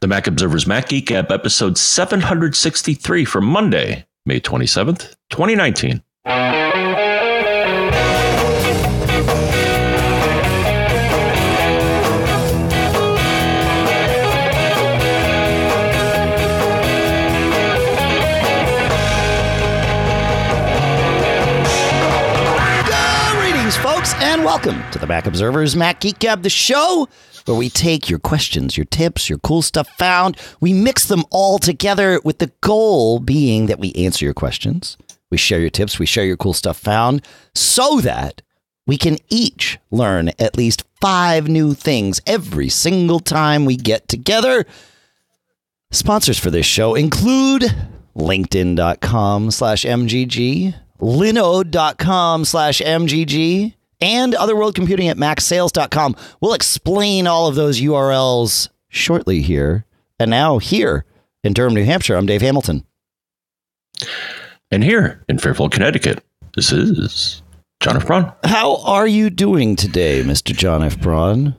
the Mac Observer's Mac Geek Gab, episode 763 for Monday, May 27th, 2019. And welcome to the Mac Observer's Mac Geek Gab, the show where we take your questions, your tips, your cool stuff found. We mix them all together with the goal being that we answer your questions. We share your tips. We share your cool stuff found so that we can each learn at least 5 new things every single time we get together. Sponsors for this show include LinkedIn.com/MGG, Linode.com/MGG, and Other World Computing at MacSales.com. We'll explain all of those URLs shortly here. And now here in Durham, New Hampshire, I'm Dave Hamilton. And here in Fairfield, Connecticut, this is John F. Braun. How are you doing today, Mr. John F. Braun?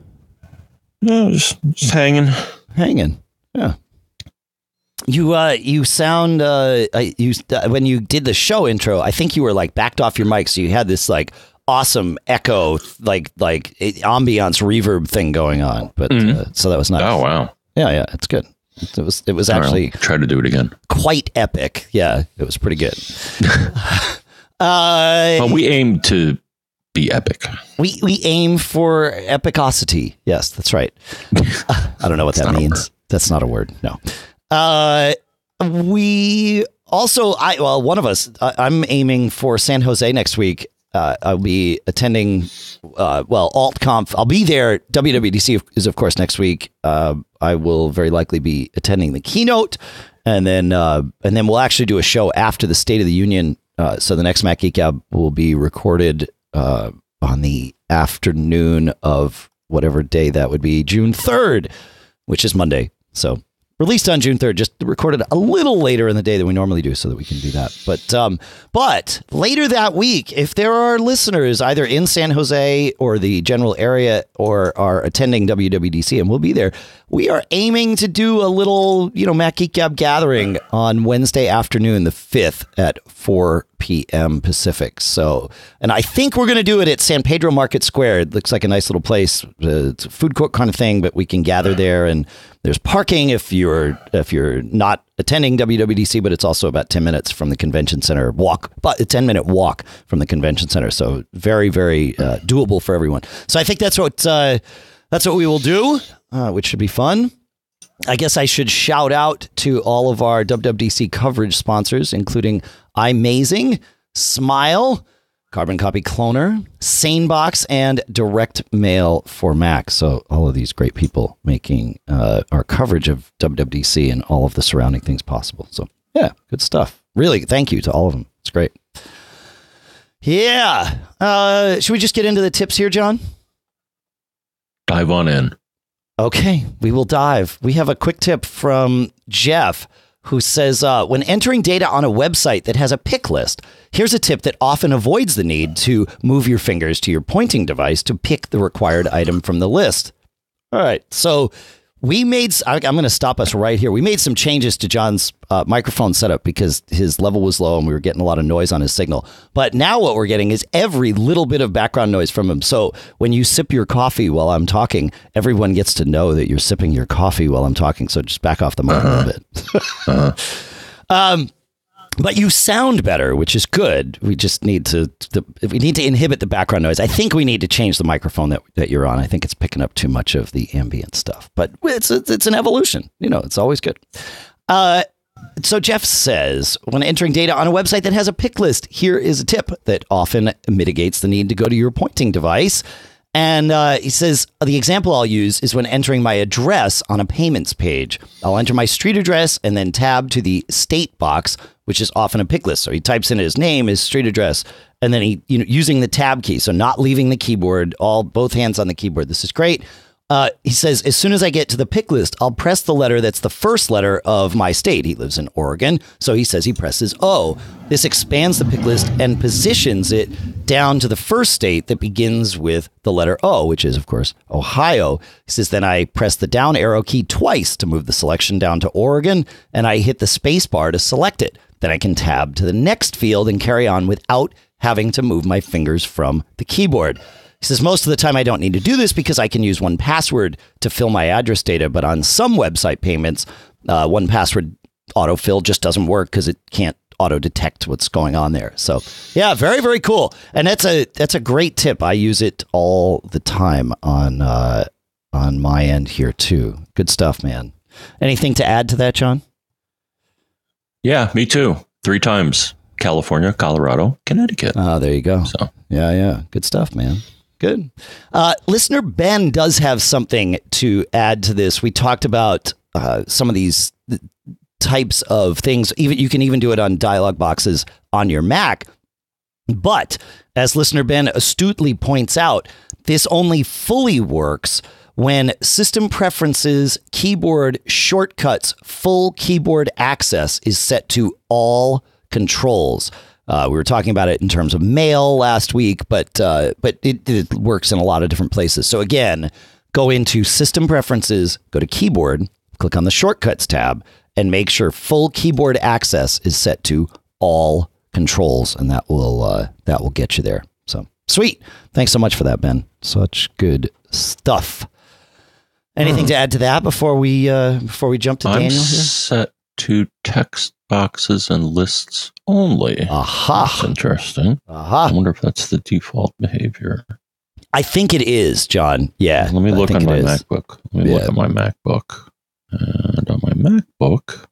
No, just hanging. Hanging. Yeah. You sound, when you did the show intro, I think you were like backed off your mic. So you had this like awesome echo, like ambiance reverb thing going on. But so that was nice. Oh, wow. Yeah. It's good. It was actually right, try to do it again. Quite epic. Yeah. It was pretty good. Well, we aim to be epic. We aim for epicosity. Yes, that's right. I don't know what that means. That's not a word. No. One of us, I'm aiming for San Jose next week. I'll be attending, AltConf. I'll be there. WWDC is, of course, next week. I will very likely be attending the keynote, and then we'll actually do a show after the State of the Union. So the next Mac Geek Gab will be recorded, on the afternoon of whatever day that would be, June 3rd, which is Monday. So, released on June 3rd, just recorded a little later in the day than we normally do so that we can do that. But later that week, if there are listeners either in San Jose or the general area or are attending WWDC, and we'll be there, we are aiming to do a little, Mac Geek Gab gathering on Wednesday afternoon, the 5th at 4 p.m. Pacific. So, and I think we're going to do it at San Pedro Market Square. It looks like a nice little place. It's a food court kind of thing, but we can gather there, and there's parking if you're not attending WWDC, but it's also about 10 minutes from the convention center walk, but a 10-minute walk from the convention center. So very, very doable for everyone. So I think that's what we will do, which should be fun. I guess I should shout out to all of our WWDC coverage sponsors, including iMazing, Smile, Carbon Copy Cloner, Sanebox, and Direct Mail for Mac. So all of these great people making our coverage of WWDC and all of the surrounding things possible. So yeah, good stuff. Really, thank you to all of them. It's great. Yeah. Should we just get into the tips here, John? Dive on in. Okay, we will dive. We have a quick tip from Jeff, who says, when entering data on a website that has a pick list, here's a tip that often avoids the need to move your fingers to your pointing device to pick the required item from the list. All right. So I'm going to stop us right here. We made some changes to John's microphone setup because his level was low and we were getting a lot of noise on his signal. But now what we're getting is every little bit of background noise from him. So when you sip your coffee while I'm talking, everyone gets to know that you're sipping your coffee while I'm talking. So just back off the mic a little bit. But you sound better, which is good. We just need to inhibit the background noise. I think we need to change the microphone that you're on. I think it's picking up too much of the ambient stuff. But it's an evolution. It's always good. So Jeff says, when entering data on a website that has a pick list, here is a tip that often mitigates the need to go to your pointing device. And he says, the example I'll use is when entering my address on a payments page. I'll enter my street address and then tab to the state box, which is often a pick list. So he types in his name, his street address, and then he, using the tab key. So not leaving the keyboard, both hands on the keyboard. This is great. He says, as soon as I get to the pick list, I'll press the letter that's the first letter of my state. He lives in Oregon, so he says he presses O. This expands the pick list and positions it down to the first state that begins with the letter O, which is, of course, Ohio. He says, then I press the down arrow key twice to move the selection down to Oregon, and I hit the space bar to select it. Then I can tab to the next field and carry on without having to move my fingers from the keyboard. He says, most of the time I don't need to do this because I can use One Password to fill my address data. But on some website payments, One Password autofill just doesn't work because it can't auto detect what's going on there. So, yeah, very, very cool. And that's a great tip. I use it all the time on my end here, too. Good stuff, man. Anything to add to that, John? Yeah, me too. 3 times. California, Colorado, Connecticut. Oh, there you go. So. Yeah. Good stuff, man. Good. Listener Ben does have something to add to this. We talked about some of these types of things. You can even do it on dialog boxes on your Mac. But as listener Ben astutely points out, this only fully works when system preferences, keyboard shortcuts, full keyboard access is set to all controls. We were talking about it in terms of mail last week, but it works in a lot of different places. So again, go into System Preferences, go to Keyboard, click on the Shortcuts tab, and make sure full keyboard access is set to all controls, and that will get you there. So sweet! Thanks so much for that, Ben. Such good stuff. Anything to add to that before we jump to Daniel here? Set to text boxes and lists only. Aha. That's interesting. Aha. I wonder if that's the default behavior. I think it is, John. Yeah. Let me look at my MacBook. And on my MacBook,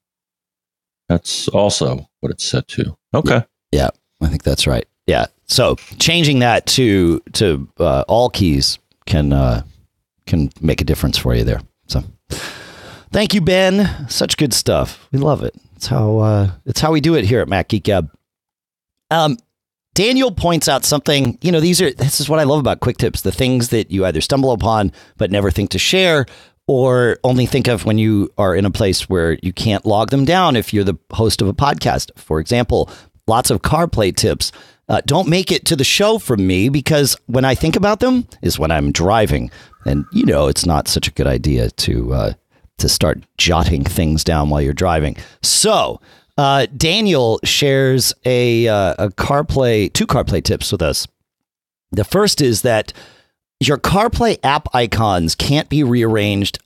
that's also what it's set to. Okay. Yeah. I think that's right. Yeah. So changing that to all keys can make a difference for you there. So thank you, Ben. Such good stuff. We love it. It's how we do it here at Mac Geek Gab. Daniel points out something, this is what I love about quick tips, the things that you either stumble upon but never think to share or only think of when you are in a place where you can't log them down if you're the host of a podcast. For example, lots of CarPlay tips don't make it to the show from me because when I think about them is when I'm driving. And, it's not such a good idea to start jotting things down while you're driving. So Daniel shares two CarPlay tips with us. The first is that your CarPlay app icons can't be rearranged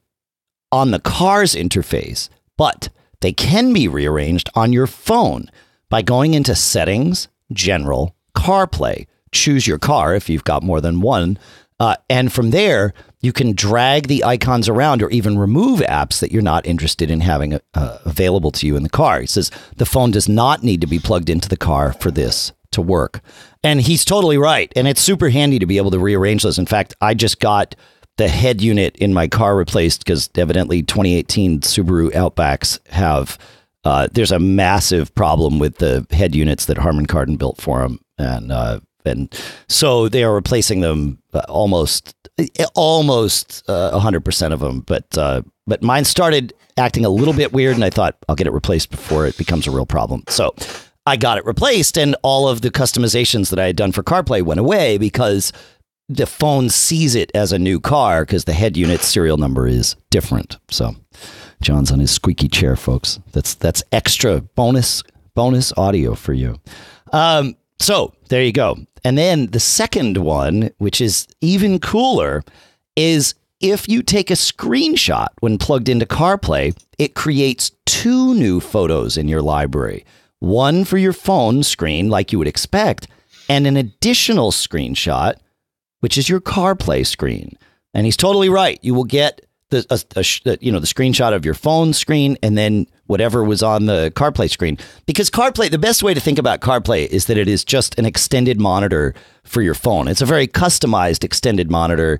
on the car's interface, but they can be rearranged on your phone by going into Settings, General, CarPlay. Choose your car if you've got more than one. And from there, you can drag the icons around or even remove apps that you're not interested in having available to you in the car. He says the phone does not need to be plugged into the car for this to work. And he's totally right. And it's super handy to be able to rearrange those. In fact, I just got the head unit in my car replaced because evidently 2018 Subaru Outbacks have there's a massive problem with the head units that Harman Kardon built for them. And so they are replacing them almost 100% of them. But mine started acting a little bit weird, and I thought I'll get it replaced before it becomes a real problem. So I got it replaced, and all of the customizations that I had done for CarPlay went away because the phone sees it as a new car because the head unit serial number is different. So John's on his squeaky chair, folks. That's extra bonus audio for you. So there you go. And then the second one, which is even cooler, is if you take a screenshot when plugged into CarPlay, it creates 2 new photos in your library. One for your phone screen, like you would expect, and an additional screenshot, which is your CarPlay screen. And he's totally right. You will get the screenshot of your phone screen and then whatever was on the CarPlay screen, because CarPlay, the best way to think about CarPlay is that it is just an extended monitor for your phone. It's a very customized extended monitor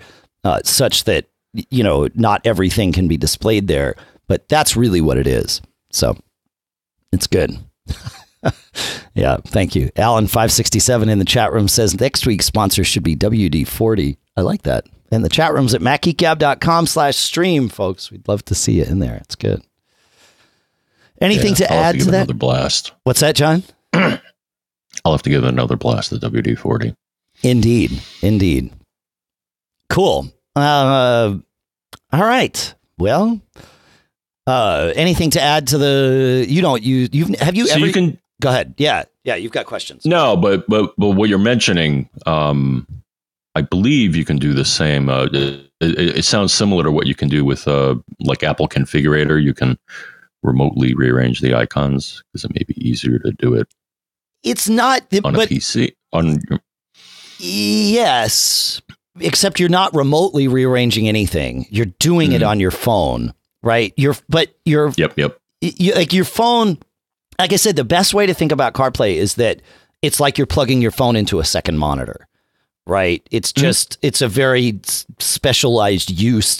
such that, not everything can be displayed there, but that's really what it is. So it's good. Yeah. Thank you. Alan 567 in the chat room says next week's sponsor should be WD-40. I like that. And the chat room's at macgeekgab.com/stream, folks. We'd love to see you in there. It's good. Anything to add to that? Another blast. What's that, John? I'll have to give another blast at WD-40. Indeed. Indeed. Cool. All right. Well, anything to add to the, you don't use, you've, have you so ever, you can, go ahead. Yeah. Yeah. You've got questions. No, but what you're mentioning, I believe you can do the same. It sounds similar to what you can do with, like Apple Configurator. You can remotely rearrange the icons because it may be easier to do it. It's not on a PC. Yes. Except you're not remotely rearranging anything. You're doing it on your phone, right? Like your phone, like I said, the best way to think about CarPlay is that it's like you're plugging your phone into a second monitor, right? It's just, it's a very specialized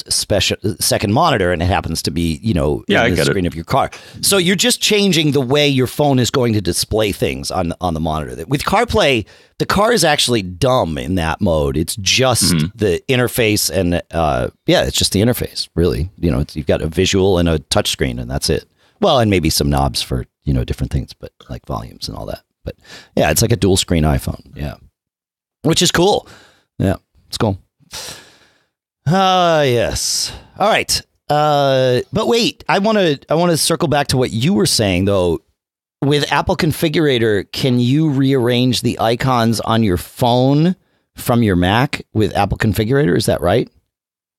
second monitor, and it happens to be, in the screen of your car. So you're just changing the way your phone is going to display things on the monitor. With CarPlay, the car is actually dumb in that mode. It's just the interface, and it's just the interface, really. You've got a visual and a touch screen, and that's it. Well, and maybe some knobs for different things, but like volumes and all that. But yeah, it's like a dual screen iPhone. Yeah, which is cool. Yeah, it's cool. Yes. All right. But wait, I want to circle back to what you were saying though. With Apple Configurator, can you rearrange the icons on your phone from your Mac with Apple Configurator? Is that right?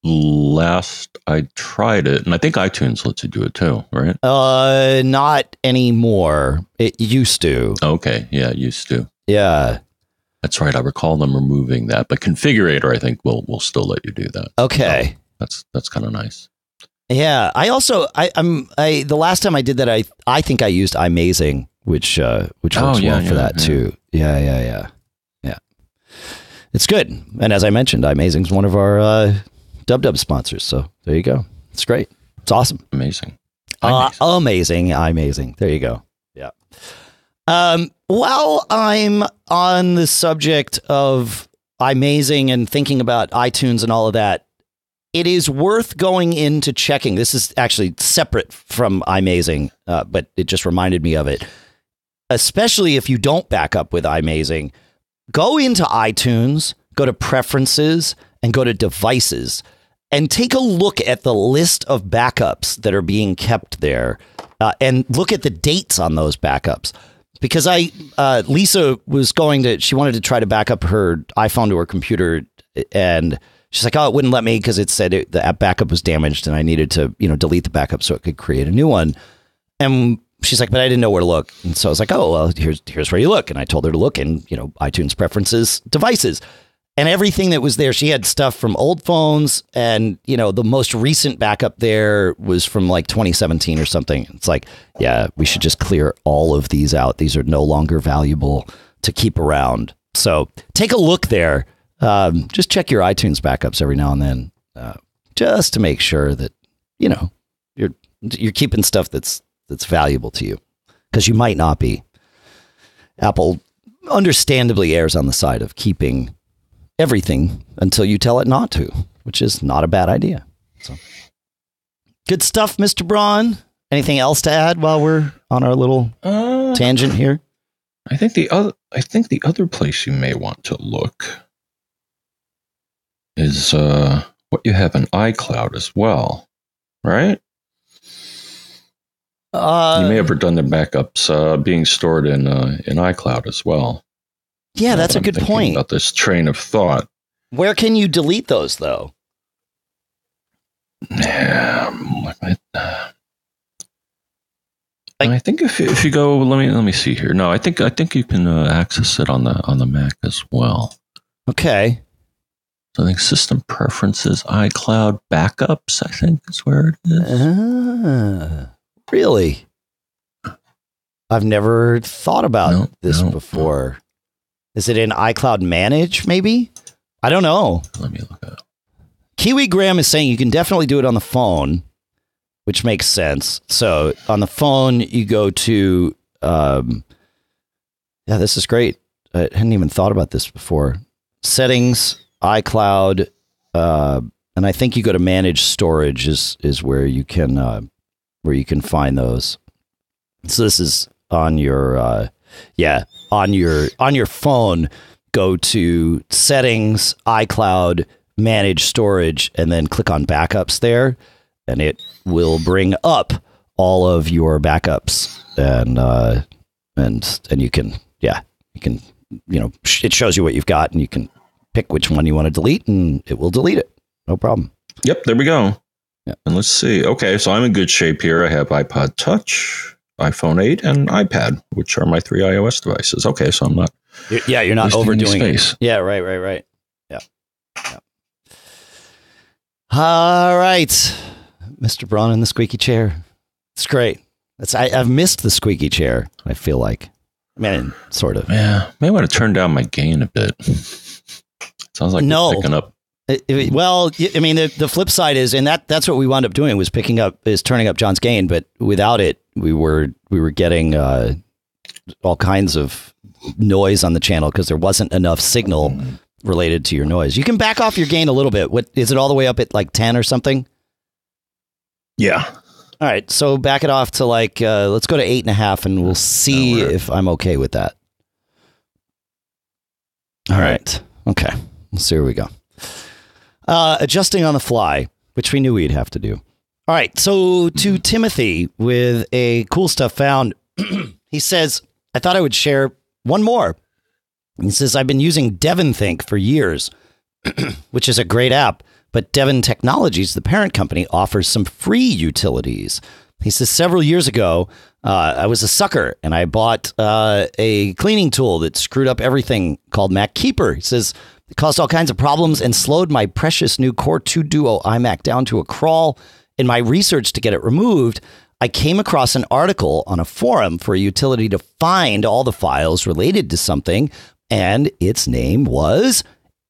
Last I tried it, and I think iTunes lets you do it too, right? Not anymore. It used to. Okay. Yeah, it used to. Yeah. That's right. I recall them removing that, but Configurator, I think, will still let you do that. Okay. So that's kind of nice. Yeah. I also, the last time I did that, I think I used iMazing, which works for that too. Yeah. It's good. And as I mentioned, iMazing's one of our Dub sponsors. So there you go. It's great. It's awesome. Amazing. Amazing. There you go. Yeah. While I'm on the subject of iMazing and thinking about iTunes and all of that, it is worth going into checking. This is actually separate from iMazing, but it just reminded me of it. Especially if you don't back up with iMazing, go into iTunes, go to Preferences, and go to Devices, and take a look at the list of backups that are being kept there, and look at the dates on those backups. Because Lisa she wanted to try to back up her iPhone to her computer, and she's like, oh, it wouldn't let me because it said the app backup was damaged and I needed to, delete the backup so it could create a new one. And she's like, but I didn't know where to look. And so I was like, oh, well, here's where you look. And I told her to look in, iTunes, Preferences, Devices. And everything that was there, she had stuff from old phones, and, the most recent backup there was from like 2017 or something. It's like, yeah, we should just clear all of these out. These are no longer valuable to keep around. So take a look there. Just check your iTunes backups every now and then, just to make sure that, you're keeping stuff that's valuable to you, because you might not be. Apple understandably errs on the side of keeping everything until you tell it not to, which is not a bad idea. So, good stuff, Mr. Braun. Anything else to add while we're on our little tangent here? I think the other place you may want to look is what you have in iCloud as well, right? You may have redundant backups being stored in iCloud as well. Yeah, that's a good point. About this train of thought. Where can you delete those, though? Yeah, I think if you go, let me see here. No, I think you can access it on the Mac as well. Okay. So I think System Preferences, iCloud Backups, I think is where it is. Really? I've never thought about this before. Is it in iCloud Manage, maybe? I don't know. Let me look up. Kiwi Graham is saying you can definitely do it on the phone, which makes sense. So on the phone, you go to... this is great. I hadn't even thought about this before. Settings, iCloud, And I think you go to manage storage is where you can find those. So this is on your on your phone. Go to settings, iCloud, manage storage, and then click on backups there, and it will bring up all of your backups, and you can it shows you what you've got, and you can pick which one you want to delete, and it will delete it. No problem. Yep, there we go. Yep. And let's see. Okay, so I'm in good shape here. I have iPod Touch, iPhone 8, and iPad, which are my three iOS devices. Okay, so I'm not... You're not overdoing it. Yeah, right. Yeah. All right. Mr. Braun in the squeaky chair. It's great. I've missed the squeaky chair, I feel like. I mean, sort of. Yeah, may want to turn down my gain a bit. Sounds like we're picking up. Well, I mean, the flip side is, and that's what we wound up doing was turning up John's gain, but without it, we were getting all kinds of noise on the channel because there wasn't enough signal related to your noise. You can back off your gain a little bit. What is it all the way up at like 10 or something? Yeah. All right. So back it off to like, let's go to 8.5 and we'll see if I'm okay with that. All right. Okay. Let's see where we go. Adjusting on the fly, which we knew we'd have to do. All right. So to Timothy with a cool stuff found, he says, I thought I would share one more. He says, I've been using Devon Think for years, which is a great app, but Devon Technologies, the parent company, offers some free utilities. He says, several years ago, I was a sucker and I bought a cleaning tool that screwed up everything called Mac Keeper. He says, it caused all kinds of problems and slowed my precious new Core 2 Duo iMac down to a crawl. In my research to get it removed, I came across an article on a forum for a utility to find all the files related to something, and its name was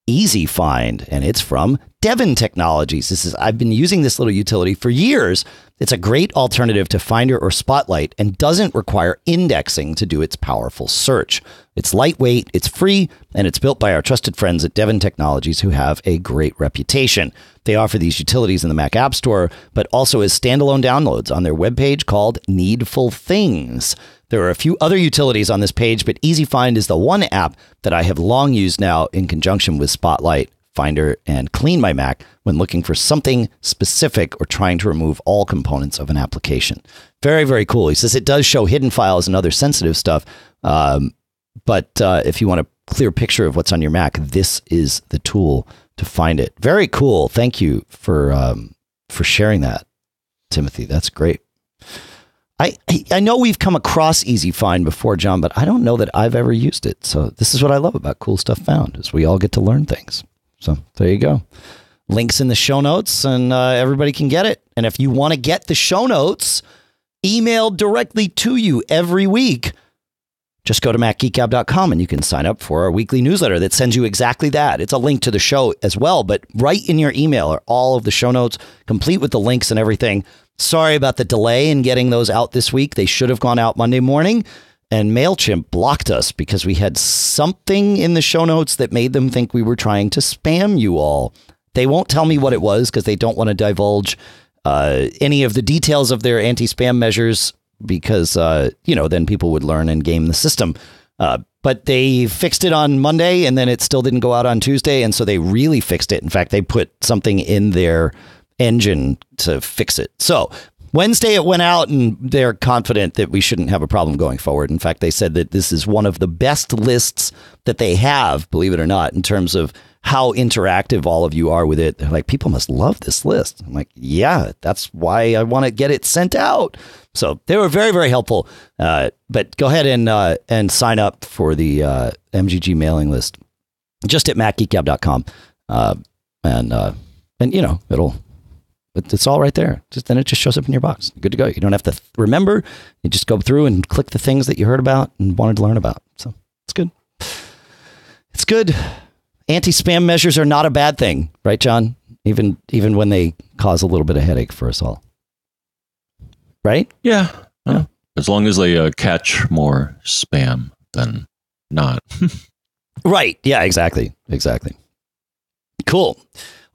EasyFind, and it's from Devon Technologies. This is, I've been using this little utility for years. It's a great alternative to Finder or Spotlight and doesn't require indexing to do its powerful search. It's lightweight, it's free, and it's built by our trusted friends at Devon Technologies who have a great reputation. They offer these utilities in the Mac App Store, but also as standalone downloads on their webpage called Needful Things. There are a few other utilities on this page, but EasyFind is the one app that I have long used now in conjunction with Spotlight, Finder, and Clean My Mac when looking for something specific or trying to remove all components of an application. Very, very cool. He says it does show hidden files and other sensitive stuff, but if you want a clear picture of what's on your Mac, this is the tool to find it. Very cool. Thank you for sharing that, Timothy. That's great. I know we've come across EasyFind before, John, but I don't know that I've ever used it. So this is what I love about Cool Stuff Found is we all get to learn things. So there you go. Links in the show notes and everybody can get it. And if you want to get the show notes emailed directly to you every week, just go to MacGeekGab.com and you can sign up for our weekly newsletter that sends you exactly that. It's a link to the show as well, but right in your email are all of the show notes, complete with the links and everything. Sorry about the delay in getting those out this week. They should have gone out Monday morning, and MailChimp blocked us because we had something in the show notes that made them think we were trying to spam you all. They won't tell me what it was because they don't want to divulge any of the details of their anti-spam measures because, then people would learn and game the system. But they fixed it on Monday, and then it still didn't go out on Tuesday. And so they really fixed it. In fact, they put something in their engine to fix it. So Wednesday it went out, and they're confident that we shouldn't have a problem going forward. In fact, they said that this is one of the best lists that they have, believe it or not, in terms of how interactive all of you are with it. They're like, people must love this list. I'm like, yeah, that's why I want to get it sent out. So they were very, very helpful. But go ahead and sign up for the MGG mailing list just at MacGeekGab.com. It's all right there. Then it just shows up in your box. Good to go. You don't have to remember. You just go through and click the things that you heard about and wanted to learn about. So it's good. It's good. Anti-spam measures are not a bad thing, right, John? Even when they cause a little bit of headache for us all. Right? Yeah. As long as they catch more spam than not. Right. Yeah, exactly. Cool.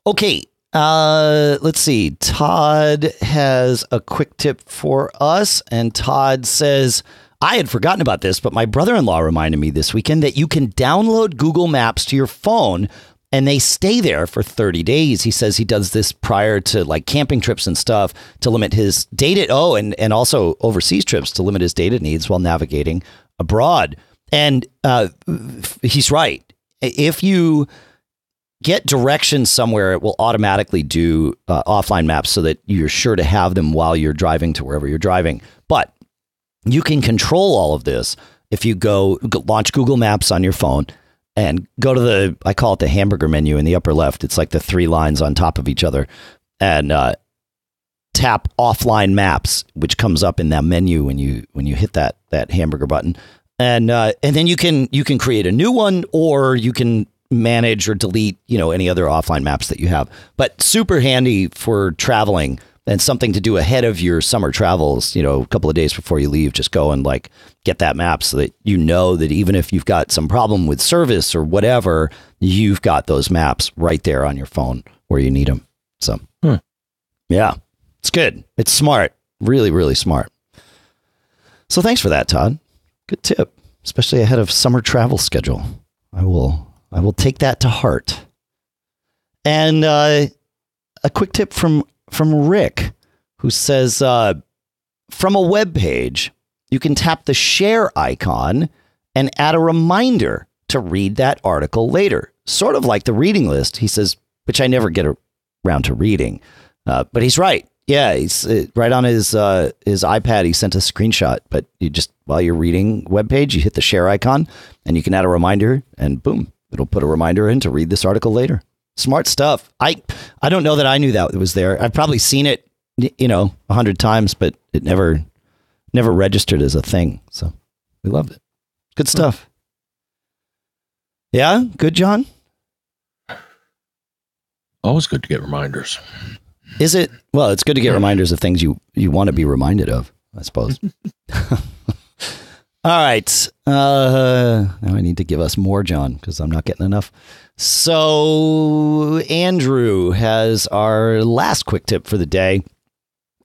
Okay. Let's see. Todd has a quick tip for us. And Todd says, I had forgotten about this, but my brother-in-law reminded me this weekend that you can download Google Maps to your phone and they stay there for 30 days. He says he does this prior to like camping trips and stuff to limit his data. Oh, and also overseas trips to limit his data needs while navigating abroad. And he's right. If you get directions somewhere, it will automatically do offline maps so that you're sure to have them while you're driving to wherever you're driving. But you can control all of this if you go launch Google Maps on your phone and go to the, I call it the hamburger menu in the upper left. It's like the three lines on top of each other, and tap offline maps, which comes up in that menu when you hit that hamburger button. And then you can create a new one, or you can manage or delete, any other offline maps that you have. But super handy for traveling and something to do ahead of your summer travels, a couple of days before you leave, just go and like get that map so that that even if you've got some problem with service or whatever, you've got those maps right there on your phone where you need them. So yeah, it's good. It's smart. Really, really smart. So thanks for that, Todd. Good tip, especially ahead of summer travel schedule. I will take that to heart. And a quick tip from Rick, who says, from a web page, you can tap the share icon and add a reminder to read that article later. Sort of like the reading list, he says, which I never get around to reading. But he's right. Yeah, he's right on his iPad. He sent a screenshot, but you just, while you're reading web page, you hit the share icon and you can add a reminder and boom, it'll put a reminder in to read this article later. Smart stuff. I don't know that I knew that it was there. I've probably seen it, 100 times, but it never registered as a thing. So we loved it. Good stuff. Yeah. Good, John. Always good to get reminders. Is it? Well, it's good to get reminders of things you want to be reminded of, I suppose. All right. Now I need to give us more, John, because I'm not getting enough. So Andrew has our last quick tip for the day.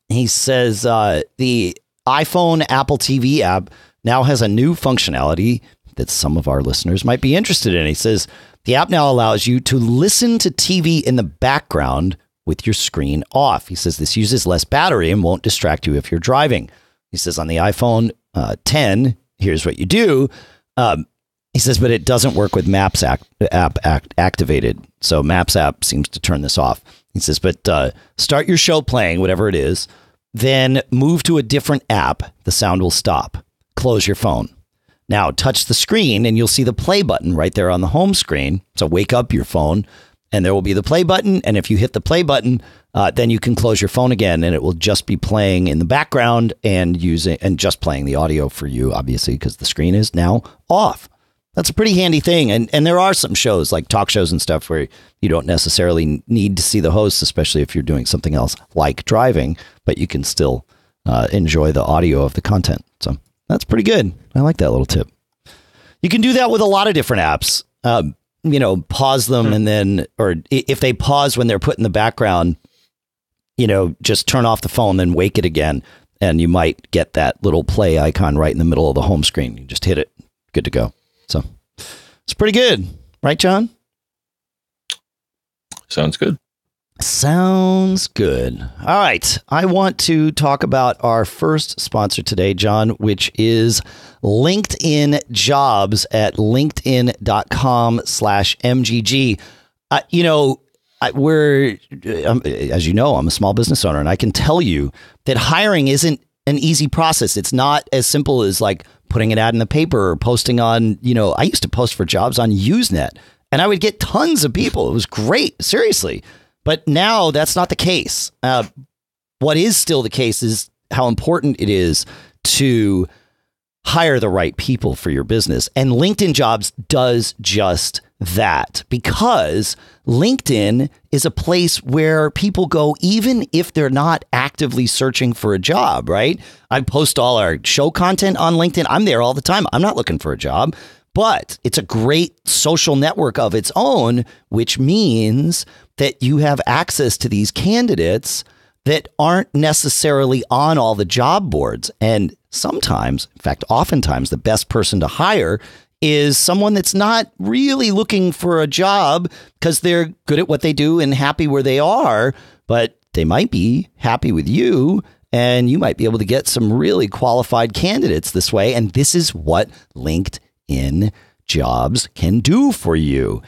He says the iPhone Apple TV app now has a new functionality that some of our listeners might be interested in. He says the app now allows you to listen to TV in the background with your screen off. He says this uses less battery and won't distract you if you're driving. He says on the iPhone 10, here's what you do. He says, but it doesn't work with Maps app activated. So Maps app seems to turn this off. He says, but start your show playing, whatever it is, then move to a different app. The sound will stop. Close your phone. Now touch the screen and you'll see the play button right there on the home screen. So wake up your phone. And there will be the play button. And if you hit the play button, then you can close your phone again and it will just be playing in the background and just playing the audio for you, obviously, because the screen is now off. That's a pretty handy thing. And there are some shows like talk shows and stuff where you don't necessarily need to see the host, especially if you're doing something else like driving, but you can still enjoy the audio of the content. So that's pretty good. I like that little tip. You can do that with a lot of different apps. Pause them and then, or if they pause when they're put in the background, just turn off the phone, then wake it again. And you might get that little play icon right in the middle of the home screen. You just hit it. Good to go. So it's pretty good. Right, John? Sounds good. All right. I want to talk about our first sponsor today, John, which is LinkedIn Jobs at linkedin.com/MGG. As you know, I'm a small business owner and I can tell you that hiring isn't an easy process. It's not as simple as like putting an ad in the paper or posting on, I used to post for jobs on Usenet and I would get tons of people. It was great. Seriously. But now that's not the case. What is still the case is how important it is to hire the right people for your business. And LinkedIn Jobs does just that, because LinkedIn is a place where people go even if they're not actively searching for a job, right? I post all our show content on LinkedIn. I'm there all the time. I'm not looking for a job. But it's a great social network of its own, which means that you have access to these candidates that aren't necessarily on all the job boards. And sometimes, in fact, oftentimes, the best person to hire is someone that's not really looking for a job because they're good at what they do and happy where they are, but they might be happy with you, and you might be able to get some really qualified candidates this way. And this is what LinkedIn Jobs can do for you.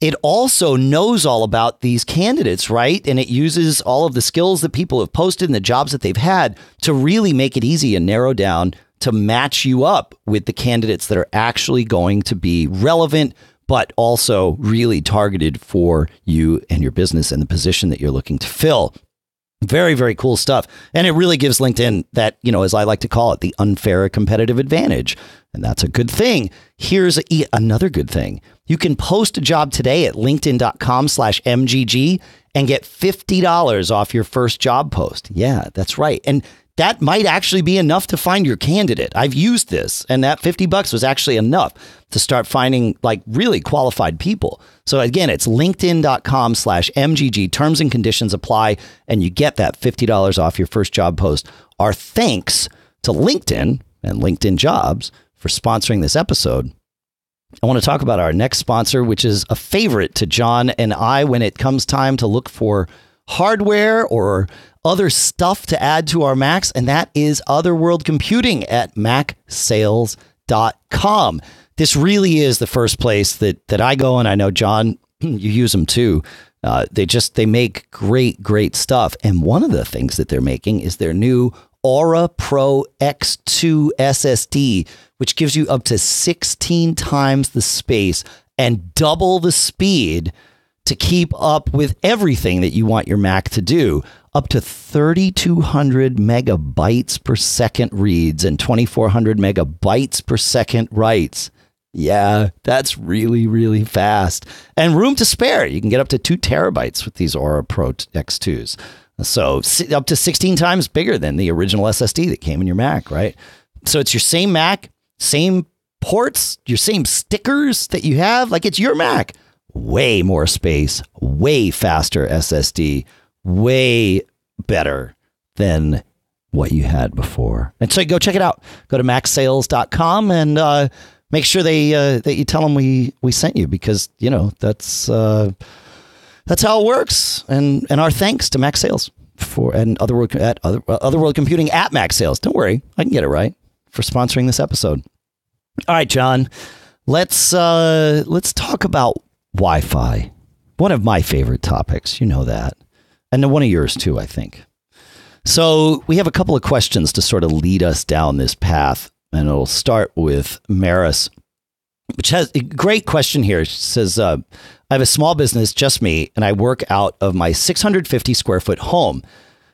It also knows all about these candidates, right? And it uses all of the skills that people have posted and the jobs that they've had to really make it easy and narrow down to match you up with the candidates that are actually going to be relevant, but also really targeted for you and your business and the position that you're looking to fill. Very, very cool stuff. And it really gives LinkedIn that, you know, as I like to call it, the unfair competitive advantage. And that's a good thing. Here's another good thing. You can post a job today at linkedin.com/MGG and get $50 off your first job post. Yeah, that's right. And that might actually be enough to find your candidate. I've used this, and that $50 was actually enough to start finding like really qualified people. So again, it's linkedin.com/MGG. Terms and conditions apply, and you get that $50 off your first job post. Our thanks to LinkedIn and LinkedIn Jobs for sponsoring this episode. I want to talk about our next sponsor, which is a favorite to John and I when it comes time to look for hardware or other stuff to add to our Macs, and that is Other World Computing at MacSales.com. This really is the first place that I go, and I know, John, you use them too. They make great, great stuff. And one of the things that they're making is their new Aura Pro X2 SSD, which gives you up to 16 times the space and double the speed to keep up with everything that you want your Mac to do. Up to 3,200 megabytes per second reads and 2,400 megabytes per second writes. Yeah, that's really, really fast. And room to spare. You can get up to 2 terabytes with these Aura Pro X2s. So up to 16 times bigger than the original SSD that came in your Mac, right? So it's your same Mac, same ports, your same stickers that you have. Like, it's your Mac. Way more space, way faster SSD, way better than what you had before. And so go check it out. Go to MacSales.com and make sure that you tell them we sent you, because, you know, that's how it works. And our thanks to Mac Sales Other World Computing at Mac Sales. Don't worry, I can get it right, for sponsoring this episode. All right, John, let's talk about Wi-Fi. One of my favorite topics. You know that. And one of yours, too, I think. So we have a couple of questions to sort of lead us down this path. And it'll start with Maris, which has a great question here. She says, I have a small business, just me, and I work out of my 650 square foot home.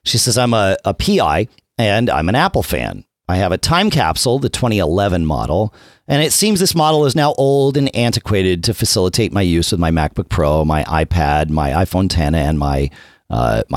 She says, I'm a PI and I'm an Apple fan. I have a time capsule, the 2011 model, and it seems this model is now old and antiquated to facilitate my use with my MacBook Pro, my iPad, my iPhone X, and my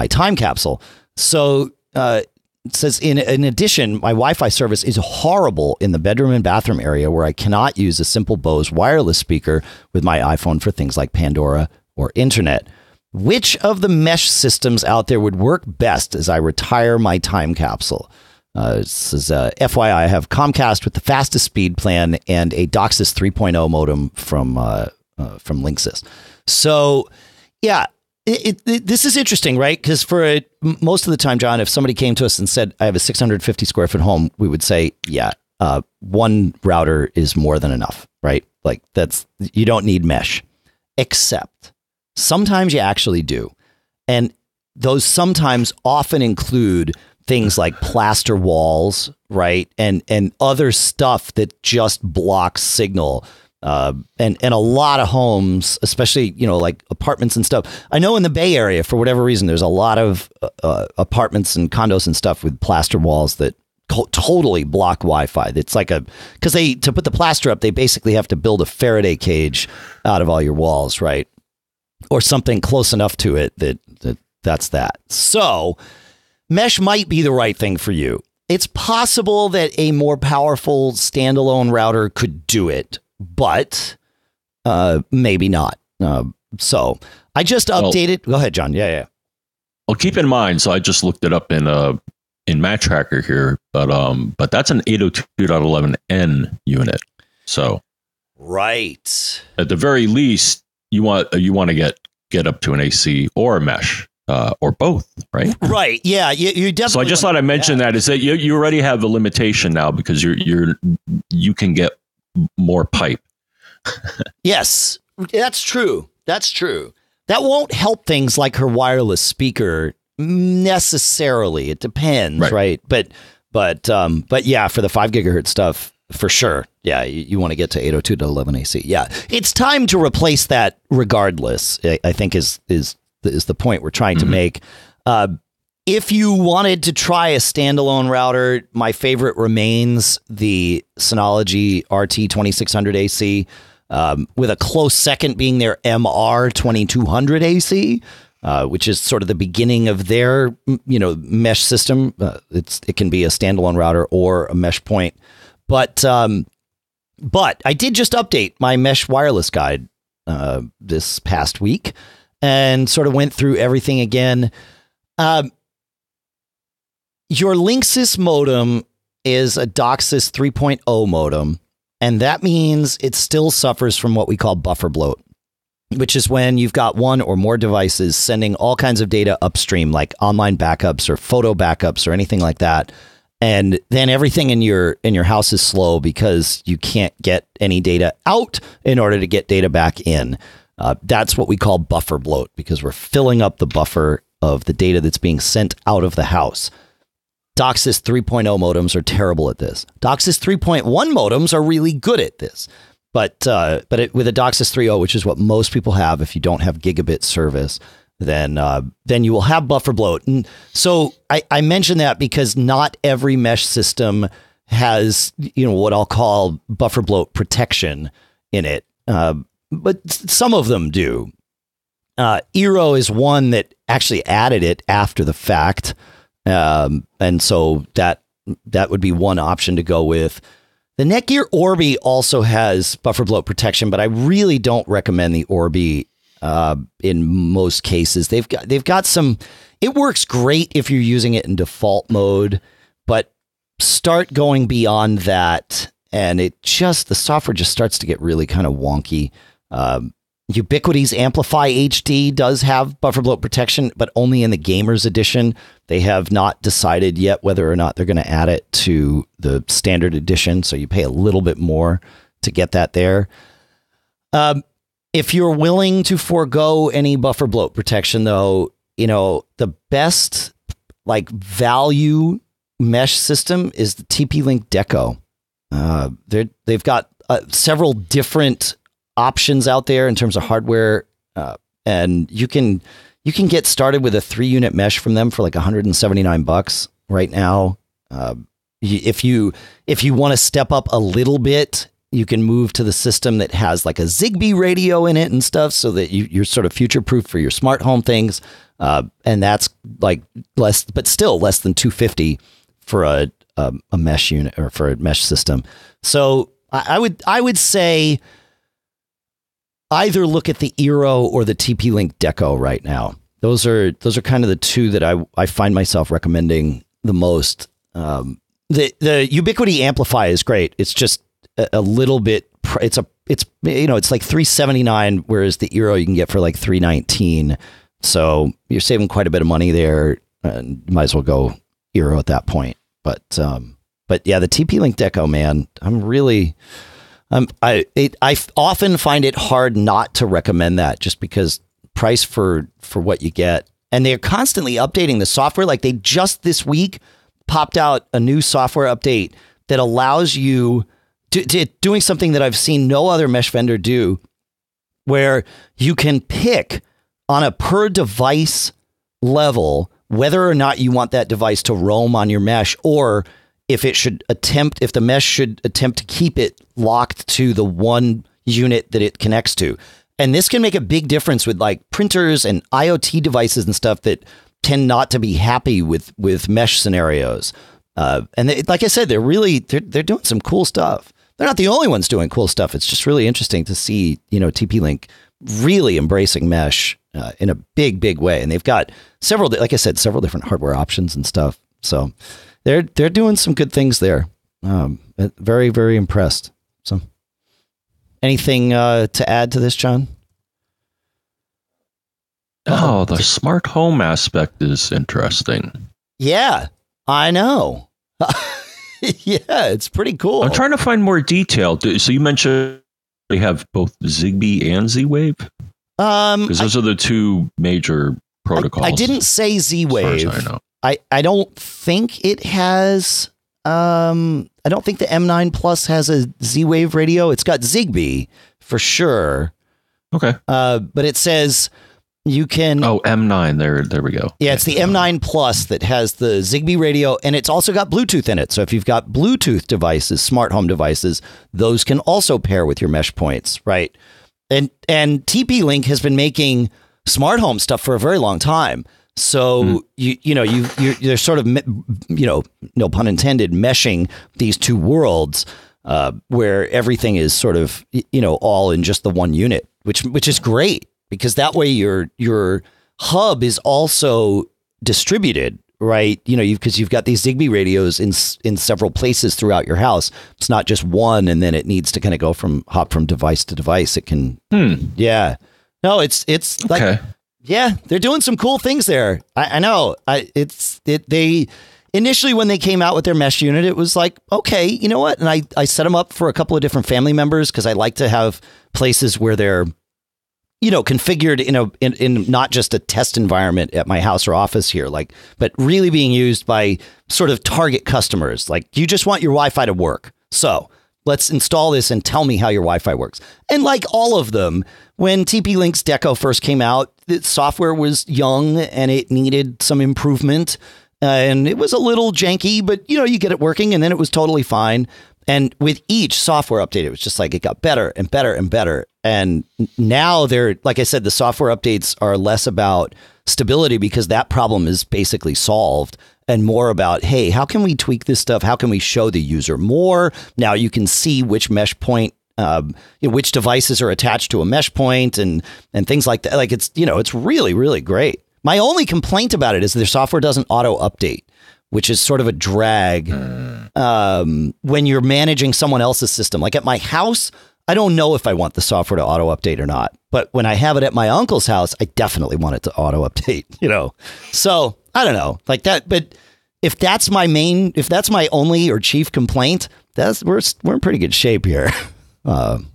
time capsule. So it says, in addition, my Wi-Fi service is horrible in the bedroom and bathroom area, where I cannot use a simple Bose wireless speaker with my iPhone for things like Pandora or internet. Which of the mesh systems out there would work best as I retire my time capsule? It says, FYI, I have Comcast with the fastest speed plan and a DOCSIS 3.0 modem from Linksys. So, yeah. This is interesting, right? Because most of the time, John, if somebody came to us and said, I have a 650 square foot home, we would say, yeah, one router is more than enough, right? Like, you don't need mesh, except sometimes you actually do. And those sometimes often include things like plaster walls, right? And other stuff that just blocks signal. And a lot of homes, especially, you know, like apartments and stuff. I know in the Bay Area, for whatever reason, there's a lot of apartments and condos and stuff with plaster walls that totally block Wi-Fi. It's like because to put the plaster up, they basically have to build a Faraday cage out of all your walls, right? Or something close enough to it that's that. So mesh might be the right thing for you. It's possible that a more powerful standalone router could do it. But maybe not. So I just updated. Go ahead, John. Yeah. Well, keep in mind, so I just looked it up in Mac Tracker here, but that's an 802.11n unit. So right. At the very least, you want to get up to an AC or a mesh. Or both, right? Right. Yeah. You definitely. So I just thought I mentioned that is that you already have a limitation now because you can get more pipe. Yes, that's true. That won't help things like her wireless speaker necessarily. It depends, right? But yeah, for the 5 gigahertz stuff. For sure. Yeah. You want to get to 802.11 AC. Yeah. It's time to replace that regardless, I think is the point we're trying to make. If you wanted to try a standalone router, my favorite remains the Synology RT2600 AC, with a close second being their MR2200 AC, which is sort of the beginning of their, mesh system. It can be a standalone router or a mesh point. But I did just update my mesh wireless guide this past week and sort of went through everything again. Your Linksys modem is a DOCSIS 3.0 modem, and that means it still suffers from what we call buffer bloat, which is when you've got one or more devices sending all kinds of data upstream, like online backups or photo backups or anything like that. And then everything in your house is slow because you can't get any data out in order to get data back in. That's what we call buffer bloat, because we're filling up the buffer of the data that's being sent out of the house. DOCSIS 3.0 modems are terrible at this. DOCSIS 3.1 modems are really good at this. But with a DOCSIS 3.0, which is what most people have, if you don't have gigabit service, then you will have buffer bloat. And so I mention that because not every mesh system has, what I'll call buffer bloat protection in it. But some of them do. Eero is one that actually added it after the fact. And so that would be one option to go with. The Netgear Orbi also has buffer bloat protection, but I really don't recommend the Orbi in most cases. They've got some. It works great if you're using it in default mode, but start going beyond that, and the software just starts to get really kind of wonky. Ubiquiti's Amplify HD does have buffer bloat protection, but only in the Gamers Edition. They have not decided yet whether or not they're going to add it to the Standard Edition, so you pay a little bit more to get that there. If you're willing to forego any buffer bloat protection, though, the best value mesh system is the TP-Link Deco. They've got several different options out there in terms of hardware, and you can get started with a 3-unit mesh from them for $179 right now. If you want to step up a little bit, you can move to the system that has a Zigbee radio in it and stuff, so that you're sort of future proof for your smart home things, and that's less, but still less than $250 for a mesh unit or for a mesh system. So I would say either look at the Eero or the TP-Link Deco right now. Those are kind of the two that I find myself recommending the most. The Ubiquiti Amplify is great. It's just a little bit. It's like $379, whereas the Eero you can get for $319. So you're saving quite a bit of money there, and you might as well go Eero at that point. But yeah, the TP-Link Deco, man, I'm really. I often find it hard not to recommend that, just because price for what you get, and they're constantly updating the software. They just this week popped out a new software update that allows you to doing something that I've seen no other mesh vendor do, where you can pick on a per device level whether or not you want that device to roam on your mesh, or if the mesh should attempt to keep it locked to the one unit that it connects to. And this can make a big difference with printers and IoT devices and stuff that tend not to be happy with mesh scenarios. And they, like I said, they're doing some cool stuff. They're not the only ones doing cool stuff. It's just really interesting to see, TP-Link really embracing mesh in a big, big way. And they've got several, like I said, several different hardware options and stuff. So they're doing some good things there. Very, very impressed. So anything to add to this, John? Oh, the smart home aspect is interesting. Yeah, I know. Yeah, it's pretty cool. I'm trying to find more detail. So you mentioned they have both Zigbee and Z-Wave? Because those are the two major protocols. I didn't say Z-Wave. As far as I know. I don't think it has... I don't think the M9 Plus has a Z-Wave radio. It's got Zigbee for sure. Okay. But it says... You can... Oh, M9. There we go. Yeah, it's the M9 Plus that has the Zigbee radio, and it's also got Bluetooth in it. So if you've got Bluetooth devices, smart home devices, those can also pair with your mesh points, right? And TP-Link has been making smart home stuff for a very long time. So, you're sort of, no pun intended, meshing these two worlds where everything is sort of, all in just the one unit, which is great. Because that way your hub is also distributed, right? Because you've got these Zigbee radios in several places throughout your house. It's not just one, and then it needs to kind of hop from device to device. It can, yeah. No, it's okay. They're doing some cool things there. I know. They initially when they came out with their mesh unit, it was like, okay, you know what? And I set them up for a couple of different family members because I like to have places where they're configured in not just a test environment at my house or office here, but really being used by sort of target customers. Like, you just want your Wi-Fi to work. So let's install this and tell me how your Wi-Fi works. And like all of them, when TP-Link's Deco first came out, the software was young and it needed some improvement and it was a little janky, but you get it working and then it was totally fine. And with each software update, it was just like it got better and better and better. And now they're, like I said, the software updates are less about stability because that problem is basically solved and more about, hey, how can we tweak this stuff? How can we show the user more? Now you can see which mesh point, which devices are attached to a mesh point and things like that. Like it's, it's really, really great. My only complaint about it is their software doesn't auto update, which is sort of a drag when you're managing someone else's system. Like at my house, I don't know if I want the software to auto update or not, but when I have it at my uncle's house, I definitely want it to auto update, So I don't know like that. But if that's my only or chief complaint, we're in pretty good shape here,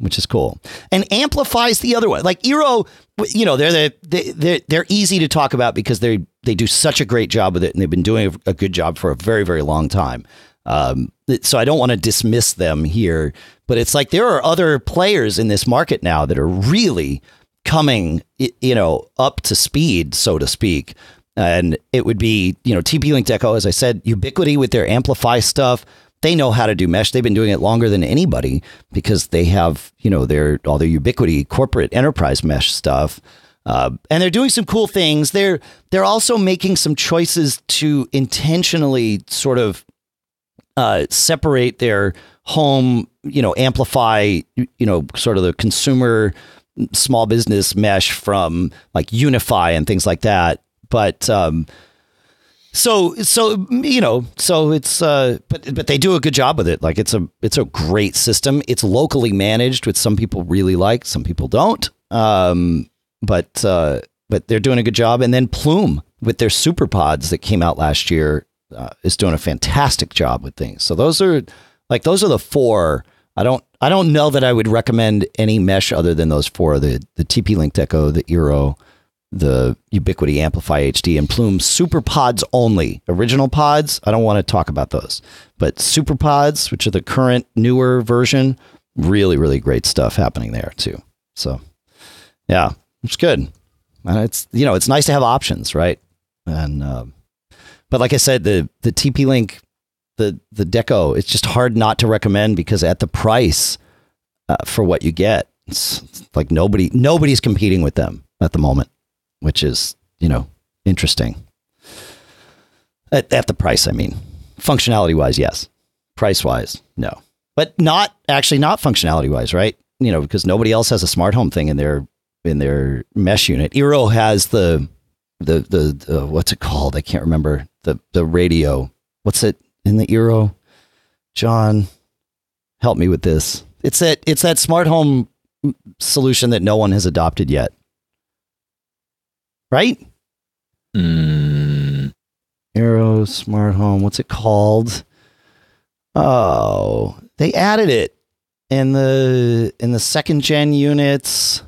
which is cool and amplifies the other one. Like Eero, they're easy to talk about because they do such a great job with it, and they've been doing a good job for a very, very long time. So I don't want to dismiss them here, but it's like there are other players in this market now that are really coming, up to speed, so to speak. And it would be, TP-Link Deco, as I said, Ubiquiti with their Amplify stuff. They know how to do mesh. They've been doing it longer than anybody because they have, all their Ubiquiti corporate enterprise mesh stuff. And they're doing some cool things. They're also making some choices to intentionally sort of separate their home, Amplify, sort of the consumer small business mesh from like Unify and things like that. But so it's but they do a good job with it. Like it's a great system. It's locally managed, which some people really like, some people don't. But they're doing a good job. And then Plume with their super pods that came out last year is doing a fantastic job with things. So those are the four. I don't know that I would recommend any mesh other than those four, the TP-Link Deco, the Eero, the Ubiquiti Amplify HD, and Plume super pods only. Original pods, I don't want to talk about those. But super pods, which are the current newer version, really, really great stuff happening there too. So yeah, it's good. It's nice to have options, right? And but like I said, the TP-Link, the Deco, it's just hard not to recommend because at the price for what you get, it's like nobody's competing with them at the moment, which is, interesting. At the price, I mean. Functionality-wise, yes. Price-wise, no. But not functionality-wise, right? Because nobody else has a smart home thing in their in their mesh unit. Eero has the what's it called? I can't remember the radio. What's it in the Eero? John, help me with this. It's that smart home solution that no one has adopted yet. Right? Eero smart home. What's it called? Oh, they added it in the second gen units.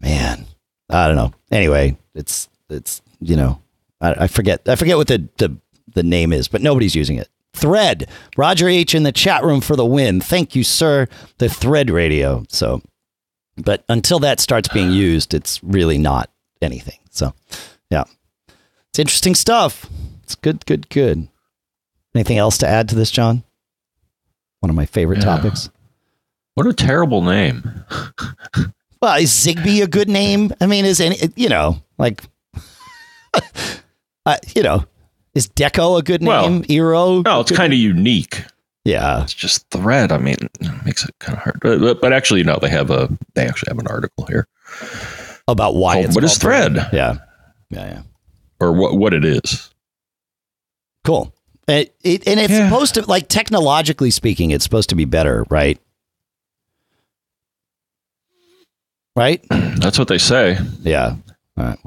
Man, I don't know. Anyway, it's you know, I forget what the name is, but nobody's using it. Thread. Roger H in the chat room for the win. Thank you, sir. The Thread radio. So, but until that starts being used, it's really not anything. So, yeah, it's interesting stuff. It's good. Anything else to add to this, John? One of my favorite topics. What a terrible name. Well, is Zigbee a good name? I mean, is Deco a good name? Eero? No, it's kind of unique. Yeah. It's just Thread. I mean, it makes it kind of hard. But actually, no, they actually have an article here about why it's what is Thread. Yeah. Or what it is. Cool. It's supposed to, like, technologically speaking, it's supposed to be better, right? Right? That's what they say. Yeah. All right.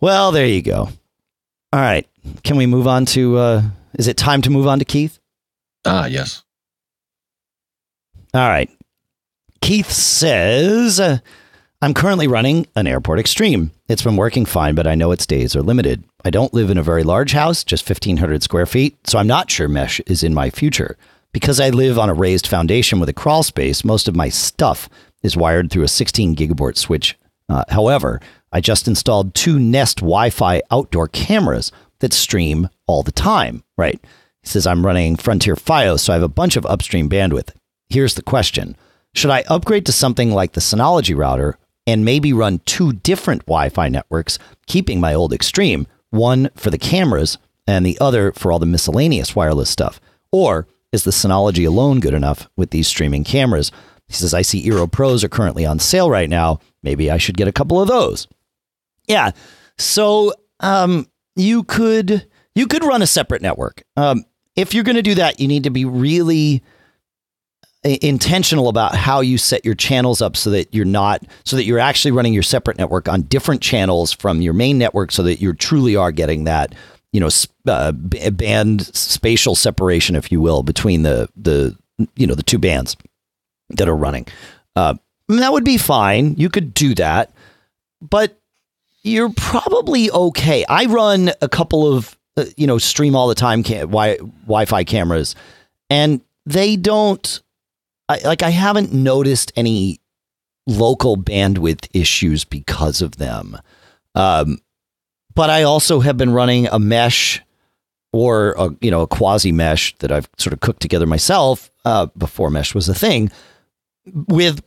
Well, there you go. All right. Can we move on to, is it time to move on to Keith? Yes. All right. Keith says, I'm currently running an Airport Extreme. It's been working fine, but I know its days are limited. I don't live in a very large house, just 1,500 square feet, so I'm not sure mesh is in my future. Because I live on a raised foundation with a crawl space, most of my stuff is wired through a 16 gigabit switch. However, I just installed 2 Nest Wi-Fi outdoor cameras that stream all the time, right? He says, I'm running Frontier Fios, so I have a bunch of upstream bandwidth. Here's the question. Should I upgrade to something like the Synology router and maybe run 2 different Wi-Fi networks, keeping my old Extreme, one for the cameras and the other for all the miscellaneous wireless stuff? Or is the Synology alone good enough with these streaming cameras? He says, I see Eero Pros are currently on sale right now. Maybe I should get a couple of those. Yeah. So you could run a separate network. If you're going to do that, you need to be really intentional about how you set your channels up so that you're actually running your separate network on different channels from your main network so that you truly are getting that, you know, band spatial separation, if you will, between the 2 bands that are running. That would be fine. You could do that, but you're probably okay. I run a couple of, stream all the time Wi-Fi cameras, and they don't, I haven't noticed any local bandwidth issues because of them. But I also have been running a mesh or a quasi mesh that I've sort of cooked together myself before mesh was a thing with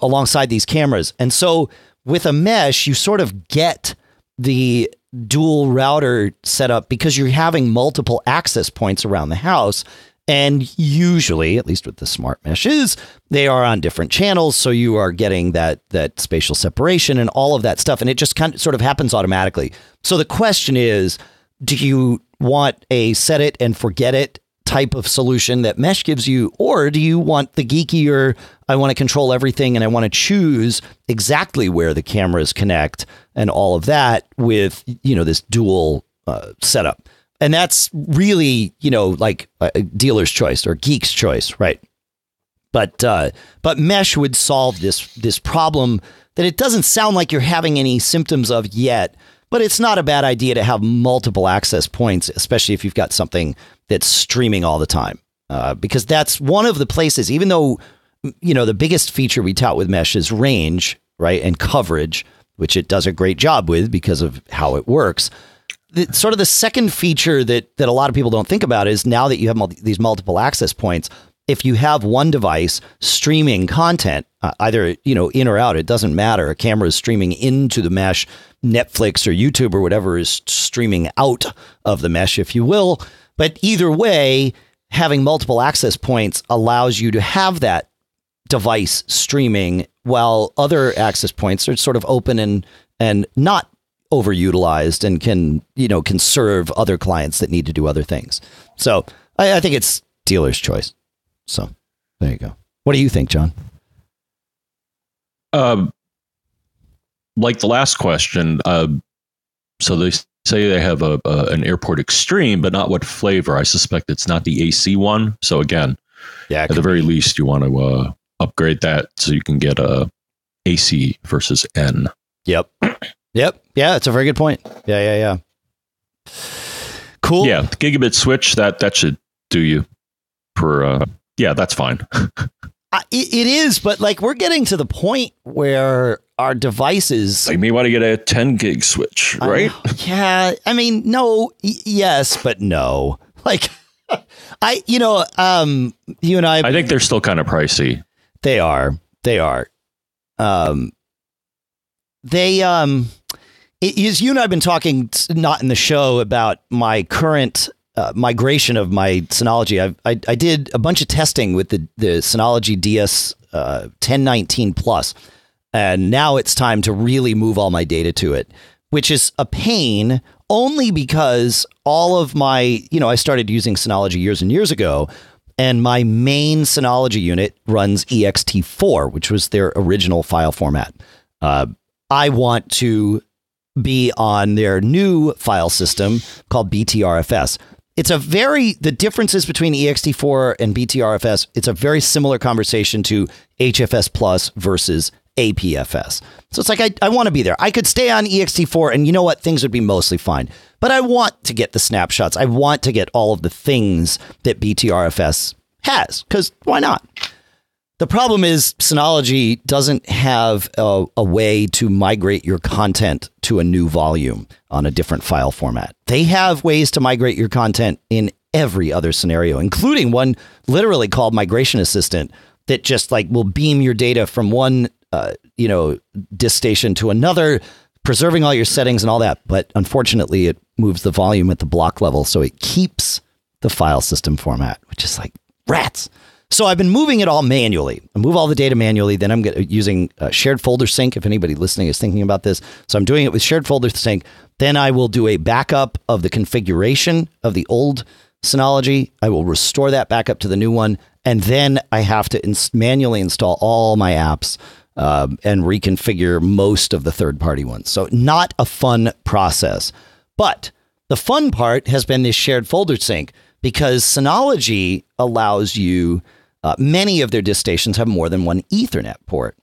alongside these cameras. And so with a mesh, you sort of get the dual router setup because you're having multiple access points around the house. And usually, at least with the smart meshes, they are on different channels. So you are getting that spatial separation and all of that stuff. And it just sort of happens automatically. So the question is, do you want a set it and forget it type of solution that mesh gives you? Or do you want the geekier, I want to control everything and I want to choose exactly where the cameras connect and all of that with, this dual setup? And that's really, like a dealer's choice or geek's choice, right? But mesh would solve this problem that it doesn't sound like you're having any symptoms of yet, but it's not a bad idea to have multiple access points, especially if you've got something that's streaming all the time, because that's one of the places, even though, the biggest feature we tout with mesh is range, right? And coverage, which it does a great job with because of how it works. Sort of the second feature that a lot of people don't think about is now that you have these multiple access points, if you have one device streaming content, either, in or out, it doesn't matter. A camera is streaming into the mesh, Netflix or YouTube or whatever is streaming out of the mesh, if you will. But either way, having multiple access points allows you to have that device streaming while other access points are sort of open and not overutilized and can serve other clients that need to do other things. So I think it's dealer's choice. So there you go. What do you think, John? Like the last question, so they say they have an Airport Extreme, but not what flavor. I suspect it's not the AC one. So again, yeah, at the very least, you want to upgrade that so you can get a AC versus N. Yep. Yeah, that's a very good point. Yeah. Cool. Yeah, the gigabit switch, that should do you for. Yeah, that's fine. It is, but like we're getting to the point where our devices. Like, me want to get a 10 gig switch, right? Yes, but no. Like, you and I think they're still kind of pricey. They are. You and I have been talking, not in the show, about my current migration of my Synology. I did a bunch of testing with the Synology DS 1019 Plus, and now it's time to really move all my data to it, which is a pain only because all of my, I started using Synology years and years ago, and my main Synology unit runs ext4, which was their original file format. I want to be on their new file system called BTRFS. It's the differences between ext4 and BTRFS, it's a very similar conversation to HFS Plus versus APFS. So it's like, I want to be there. I could stay on ext4 and you know what? Things would be mostly fine. But I want to get the snapshots. I want to get all of the things that BTRFS has, because why not? The problem is Synology doesn't have a way to migrate your content to a new volume on a different file format. They have ways to migrate your content in every other scenario, including one literally called Migration Assistant that just like will beam your data from one, disk station to another, preserving all your settings and all that. But unfortunately, it moves the volume at the block level, so it keeps the file system format, which is like rats. So I've been moving it all manually. I move all the data manually. Then I'm using shared folder sync, if anybody listening is thinking about this. So I'm doing it with shared folder sync. Then I will do a backup of the configuration of the old Synology. I will restore that backup to the new one. And then I have to manually install all my apps and reconfigure most of the third-party ones. So not a fun process. But the fun part has been this shared folder sync, because Synology allows you... many of their disk stations have more than one Ethernet port,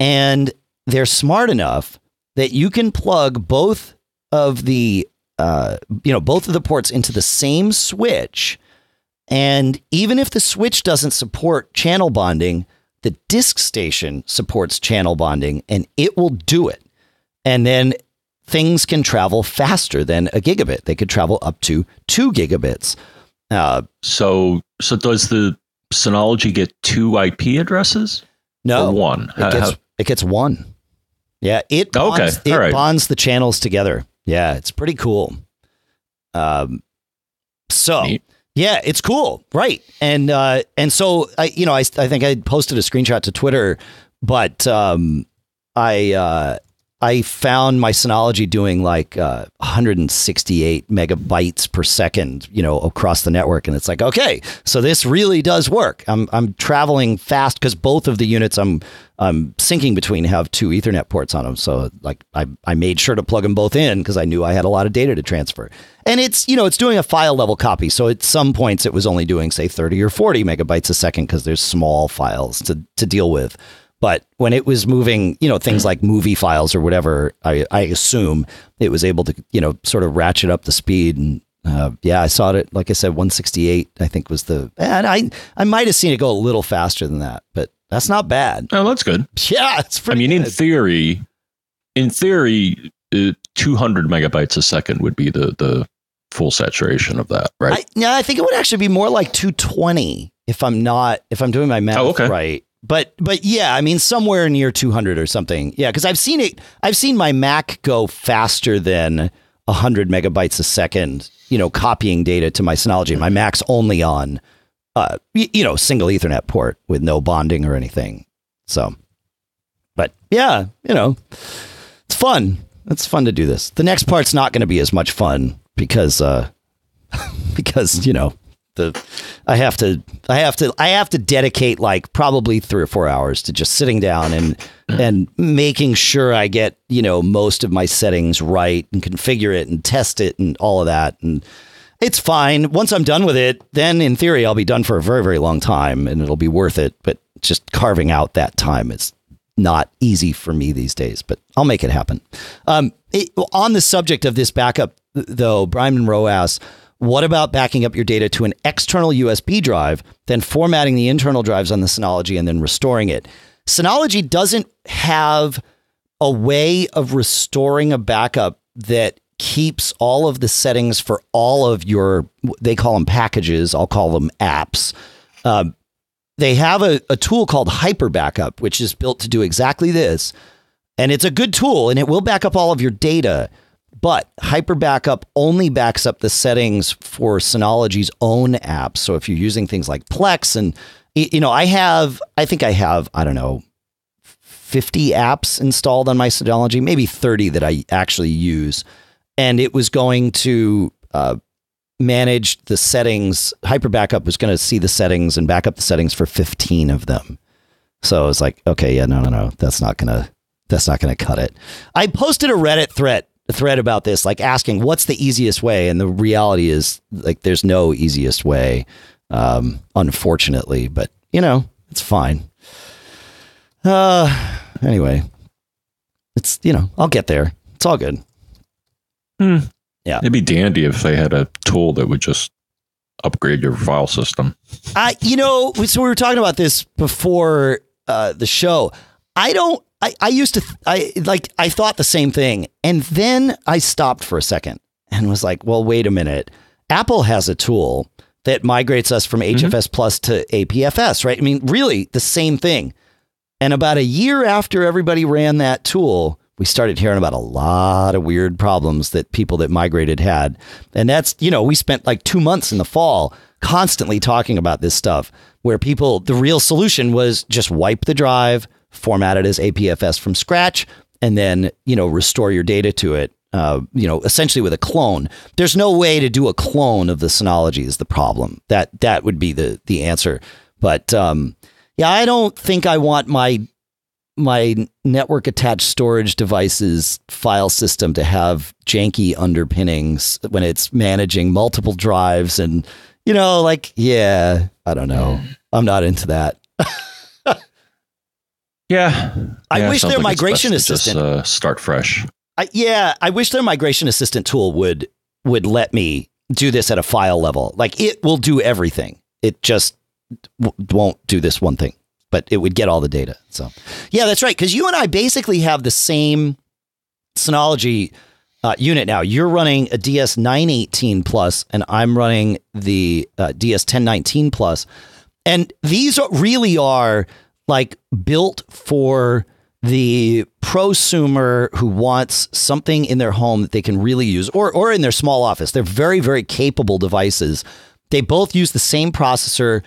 and they're smart enough that you can plug both of the both of the ports into the same switch. And even if the switch doesn't support channel bonding, the disk station supports channel bonding, and it will do it. And then things can travel faster than a gigabit. They could travel up to 2 gigabits. So does the Synology get 2 IP addresses? No, or one. It gets one. Yeah, it bonds, okay. It bonds the channels together. Yeah, it's pretty cool. Neat. Yeah, it's cool, right? And so I think I posted a screenshot to Twitter, but I found my Synology doing like 168 megabytes per second, across the network. And it's like, okay, so this really does work. I'm traveling fast because both of the units I'm syncing between have 2 Ethernet ports on them. So like I made sure to plug them both in because I knew I had a lot of data to transfer. And it's, it's doing a file level copy. So at some points it was only doing, say, 30 or 40 megabytes a second because there's small files to deal with. But when it was moving, things like movie files or whatever, I assume it was able to, sort of ratchet up the speed. And I saw it, like I said, 168, I think was and I might have seen it go a little faster than that, but that's not bad. Oh, that's good. Yeah, it's pretty good. In theory, 200 megabytes a second would be the full saturation of that, right? I think it would actually be more like 220 if I'm doing my math right. But yeah, I mean, somewhere near 200 or something. Yeah, because I've seen my Mac go faster than 100 megabytes a second, copying data to my Synology. My Mac's only on, single Ethernet port with no bonding or anything. So But yeah, you know, it's fun. It's fun to do this. The next part's not going to be as much fun because, you know, I have to dedicate like probably 3 or 4 hours to just sitting down and making sure I get, you know, most of my settings right and configure it and test it and all of that. And it's fine. Once I'm done with it, then in theory, I'll be done for a very, very long time and it'll be worth it. But just carving out that time is not easy for me these days, but I'll make it happen. On the subject of this backup, though, Brian Monroe asks, what about backing up your data to an external USB drive, then formatting the internal drives on the Synology and then restoring it? Synology doesn't have a way of restoring a backup that keeps all of the settings for all of your, they call them packages, I'll call them apps. They have a tool called Hyper Backup, which is built to do exactly this. And it's a good tool and it will back up all of your data. But Hyper Backup only backs up the settings for Synology's own apps. So if you're using things like Plex and, you know, I don't know, 50 apps installed on my Synology, maybe 30 that I actually use. And it was going to manage the settings. Hyper Backup was going to see the settings and back up the settings for 15 of them. So it's like, okay, yeah, no, that's not going to cut it. I posted a Reddit thread about this, like asking what's the easiest way, and the reality is like there's no easiest way, unfortunately, but you know, it's fine. Anyway, it's, you know, I'll get there, it's all good. Yeah, it'd be dandy if they had a tool that would just upgrade your file system. You know, so we were talking about this before the show. I thought the same thing, and then I stopped for a second and was like, well, wait a minute. Apple has a tool that migrates us from HFS Plus to APFS, right? I mean, really the same thing. And about a year after everybody ran that tool, we started hearing about a lot of weird problems that people that migrated had. And that's, you know, we spent like 2 months in the fall constantly talking about this stuff where people, the real solution was just wipe the drive, format it as APFS from scratch, and then, you know, restore your data to it, you know, essentially with a clone. There's no way to do a clone of the Synology is the problem. That would be the answer. But yeah, I don't think I want my network attached storage device's file system to have janky underpinnings when it's managing multiple drives and, you know, like, yeah, I don't know. I'm not into that. Yeah. I wish their migration assistant start fresh. I wish their migration assistant tool would let me do this at a file level. Like it will do everything. It just won't do this one thing, but it would get all the data. So yeah, that's right. Cause you and I basically have the same Synology unit now. You're running a DS918 Plus and I'm running the DS1019 Plus. And these really are like built for the prosumer who wants something in their home that they can really use or in their small office. They're very, very capable devices. They both use the same processor,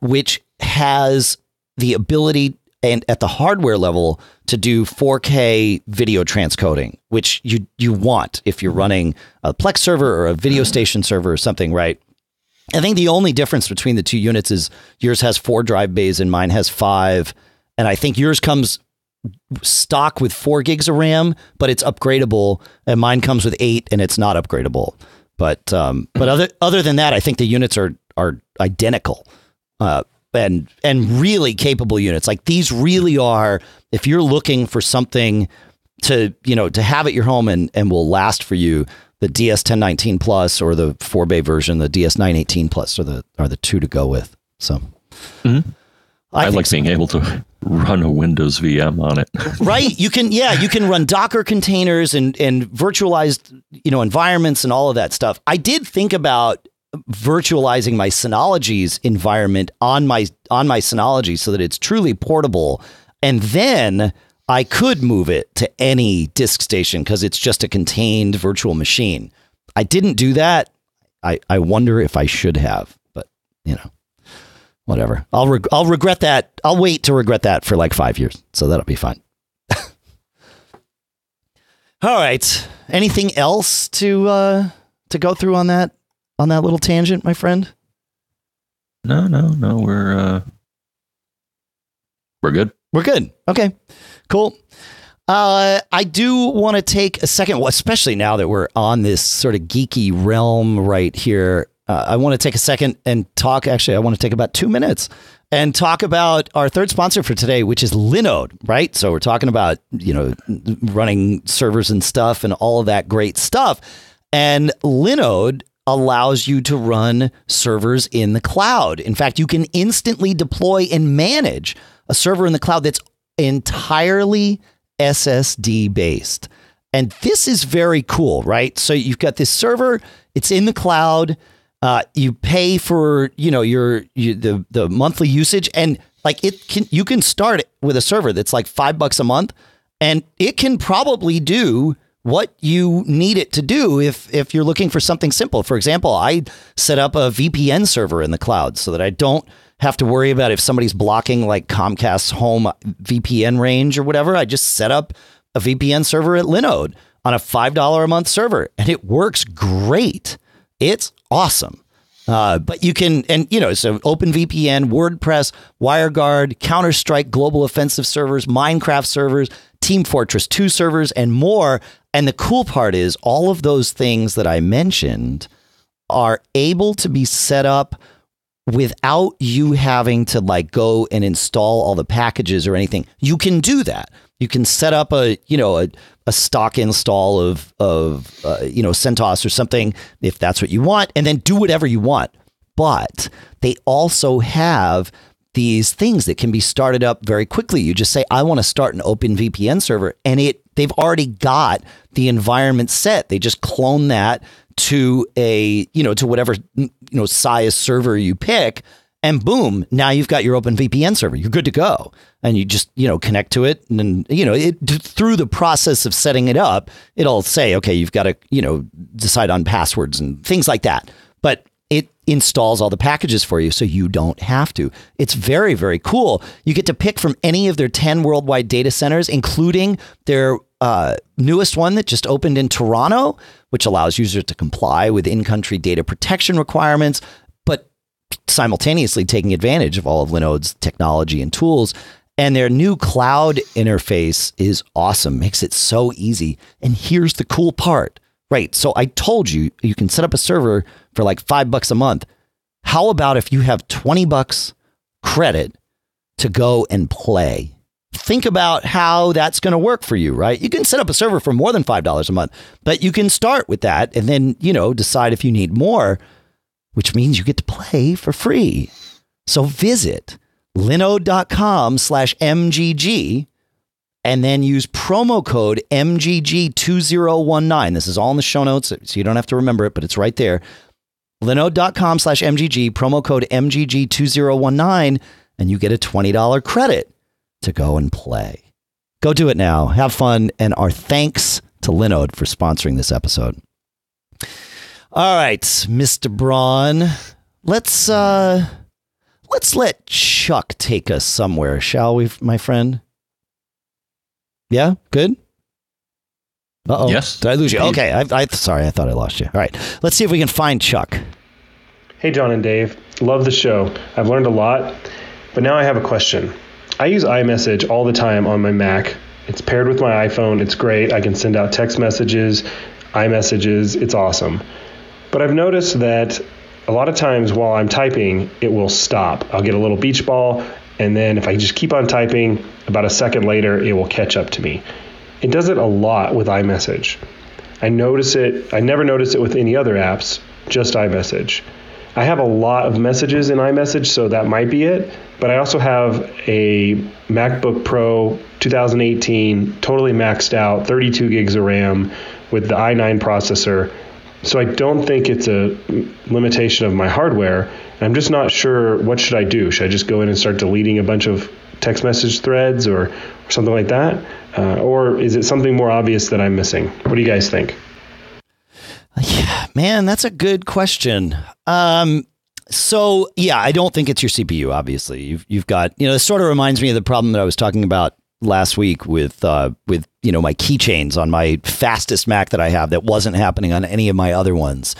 which has the ability and at the hardware level to do 4K video transcoding, which you want if you're running a Plex server or a video station server or something, right? I think the only difference between the two units is yours has 4 drive bays and mine has 5. And I think yours comes stock with 4 gigs of RAM, but it's upgradable, and mine comes with 8 and it's not upgradable. But other than that, I think the units are identical, and really capable units. Like these really are, if you're looking for something to, you know, to have at your home and will last for you, the DS1019 Plus or the 4-bay version, the DS918 Plus are the two to go with. So I like being able to run a Windows VM on it. Right. You can run Docker containers and virtualized, you know, environments and all of that stuff. I did think about virtualizing my Synology's environment on my Synology so that it's truly portable. And then I could move it to any DiskStation because it's just a contained virtual machine. I didn't do that. I wonder if I should have, but you know, whatever. I'll regret that. I'll wait to regret that for like 5 years. So that'll be fine. All right. Anything else to go through on that little tangent, my friend? No. We're good. We're good. Okay, cool. I do want to take a second, especially now that we're on this sort of geeky realm right here. I want to take a second and talk. Actually, I want to take about 2 minutes and talk about our third sponsor for today, which is Linode, right? So we're talking about, running servers and stuff and all of that great stuff. And Linode allows you to run servers in the cloud. In fact, you can instantly deploy and manage a server in the cloud that's entirely SSD based. And this is very cool, right? So you've got this server, it's in the cloud. You pay for, the monthly usage, and like you can start with a server that's like $5 a month, and it can probably do what you need it to do if you're looking for something simple. For example, I set up a VPN server in the cloud so that I don't have to worry about if somebody's blocking like Comcast's home VPN range or whatever. I just set up a VPN server at Linode on a $5 a month server, and it works great. It's awesome. But you can, so OpenVPN, WordPress, WireGuard, Counter-Strike, Global Offensive servers, Minecraft servers, Team Fortress 2 servers, and more. And the cool part is all of those things that I mentioned are able to be set up without you having to like go and install all the packages or anything. You can do that. You can set up a stock install of CentOS or something, if that's what you want, and then do whatever you want. But they also have these things that can be started up very quickly. You just say, I want to start an OpenVPN server, and they've already got the environment set. They just clone that to to whatever size server you pick. And boom, now you've got your OpenVPN server. You're good to go. And you just, connect to it. And then, through the process of setting it up, it'll say, okay, you've got to, decide on passwords and things like that. But it installs all the packages for you, so you don't have to. It's very, very cool. You get to pick from any of their 10 worldwide data centers, including their newest one that just opened in Toronto, which allows users to comply with in-country data protection requirements, simultaneously taking advantage of all of Linode's technology and tools. And their new cloud interface is awesome, makes it so easy. And here's the cool part, right? So I told you can set up a server for like $5 a month. How about if you have $20 credit to go and play? Think about how that's going to work for you, right? You can set up a server for more than $5 a month, but you can start with that and then, decide if you need more, which means you get to play for free. So visit linode.com/MGG and then use promo code MGG2019. This is all in the show notes, so you don't have to remember it, but it's right there. Linode.com/MGG, promo code MGG2019, and you get a $20 credit to go and play. Go do it now. Have fun, and our thanks to Linode for sponsoring this episode. All right, Mr. Braun, let's let Chuck take us somewhere, shall we, my friend? Yeah, good. Uh oh. Yes. Did I lose you? Okay. Sorry, I thought I lost you. All right, let's see if we can find Chuck. Hey, John and Dave, love the show. I've learned a lot, but now I have a question. I use iMessage all the time on my Mac. It's paired with my iPhone. It's great. I can send out text messages, iMessages. It's awesome. But I've noticed that a lot of times while I'm typing, it will stop. I'll get a little beach ball, and then if I just keep on typing, about a second later, it will catch up to me. It does it a lot with iMessage. I notice it. I never notice it with any other apps, just iMessage. I have a lot of messages in iMessage, so that might be it. But I also have a MacBook Pro 2018, totally maxed out, 32 gigs of RAM with the i9 processor. So I don't think it's a limitation of my hardware. I'm just not sure, what should I do? Should I just go in and start deleting a bunch of text message threads or something like that? Or is it something more obvious that I'm missing? What do you guys think? Yeah, man, that's a good question. So, yeah, I don't think it's your CPU, obviously. You've got, this sort of reminds me of the problem that I was talking about last week with my keychains on my fastest Mac that I have that wasn't happening on any of my other ones.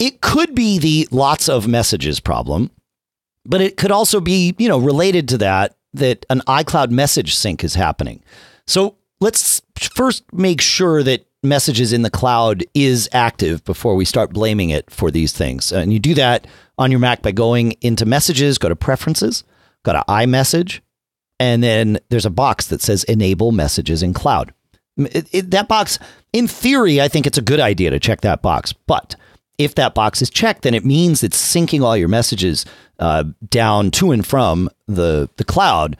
It could be the lots of messages problem, but it could also be, related to that an iCloud message sync is happening. So let's first make sure that messages in the cloud is active before we start blaming it for these things. And you do that on your Mac by going into Messages, go to Preferences, go to iMessage, and then there's a box that says Enable Messages in Cloud. That box, in theory, I think it's a good idea to check that box. But if that box is checked, then it means it's syncing all your messages down to and from the cloud.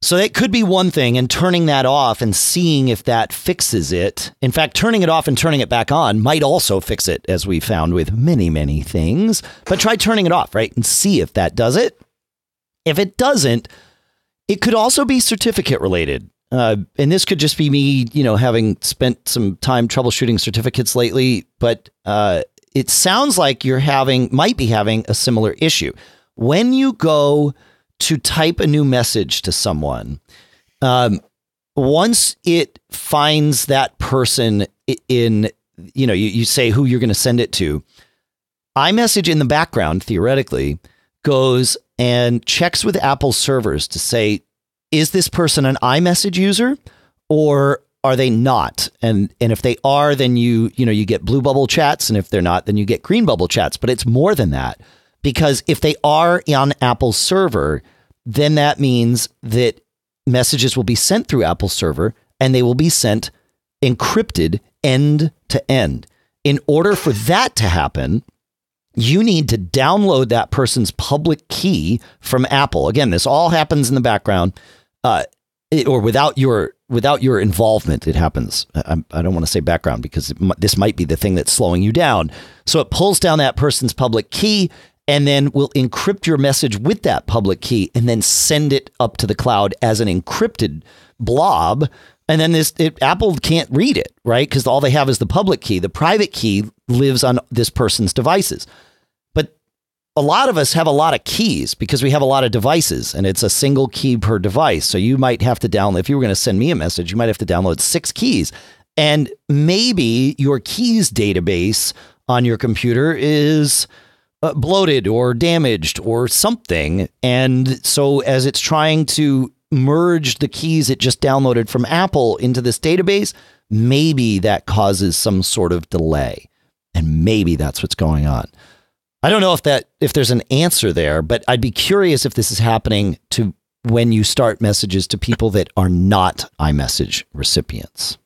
So that could be one thing, and turning that off and seeing if that fixes it. In fact, turning it off and turning it back on might also fix it, as we found with many, many things. But try turning it off, right? And see if that does it. If it doesn't, it could also be certificate related. And this could just be me, having spent some time troubleshooting certificates lately. But it sounds like you're might be having a similar issue. When you go to type a new message to someone, once it finds that person in, you say who you're going to send it to, iMessage in the background, theoretically, goes and checks with Apple servers to say, is this person an iMessage user or are they not? And if they are, then you get blue bubble chats. And if they're not, then you get green bubble chats. But it's more than that. Because if they are on Apple's server, then that means that messages will be sent through Apple's server and they will be sent encrypted end to end. In order for that to happen, you need to download that person's public key from Apple. Again, this all happens in the background, or without your involvement, it happens. I don't want to say background because this might be the thing that's slowing you down. So it pulls down that person's public key, and then we'll encrypt your message with that public key and then send it up to the cloud as an encrypted blob. And then Apple can't read it, right? Because all they have is the public key. The private key lives on this person's devices. But a lot of us have a lot of keys because we have a lot of devices, and it's a single key per device. So you might have to download, if you were going to send me a message, you might have to download 6 keys. And maybe your keys database on your computer is bloated or damaged or something. And so as it's trying to merge the keys it just downloaded from Apple into this database, maybe that causes some sort of delay. And maybe that's what's going on. I don't know if there's an answer there, but I'd be curious if this is happening to when you start messages to people that are not iMessage recipients.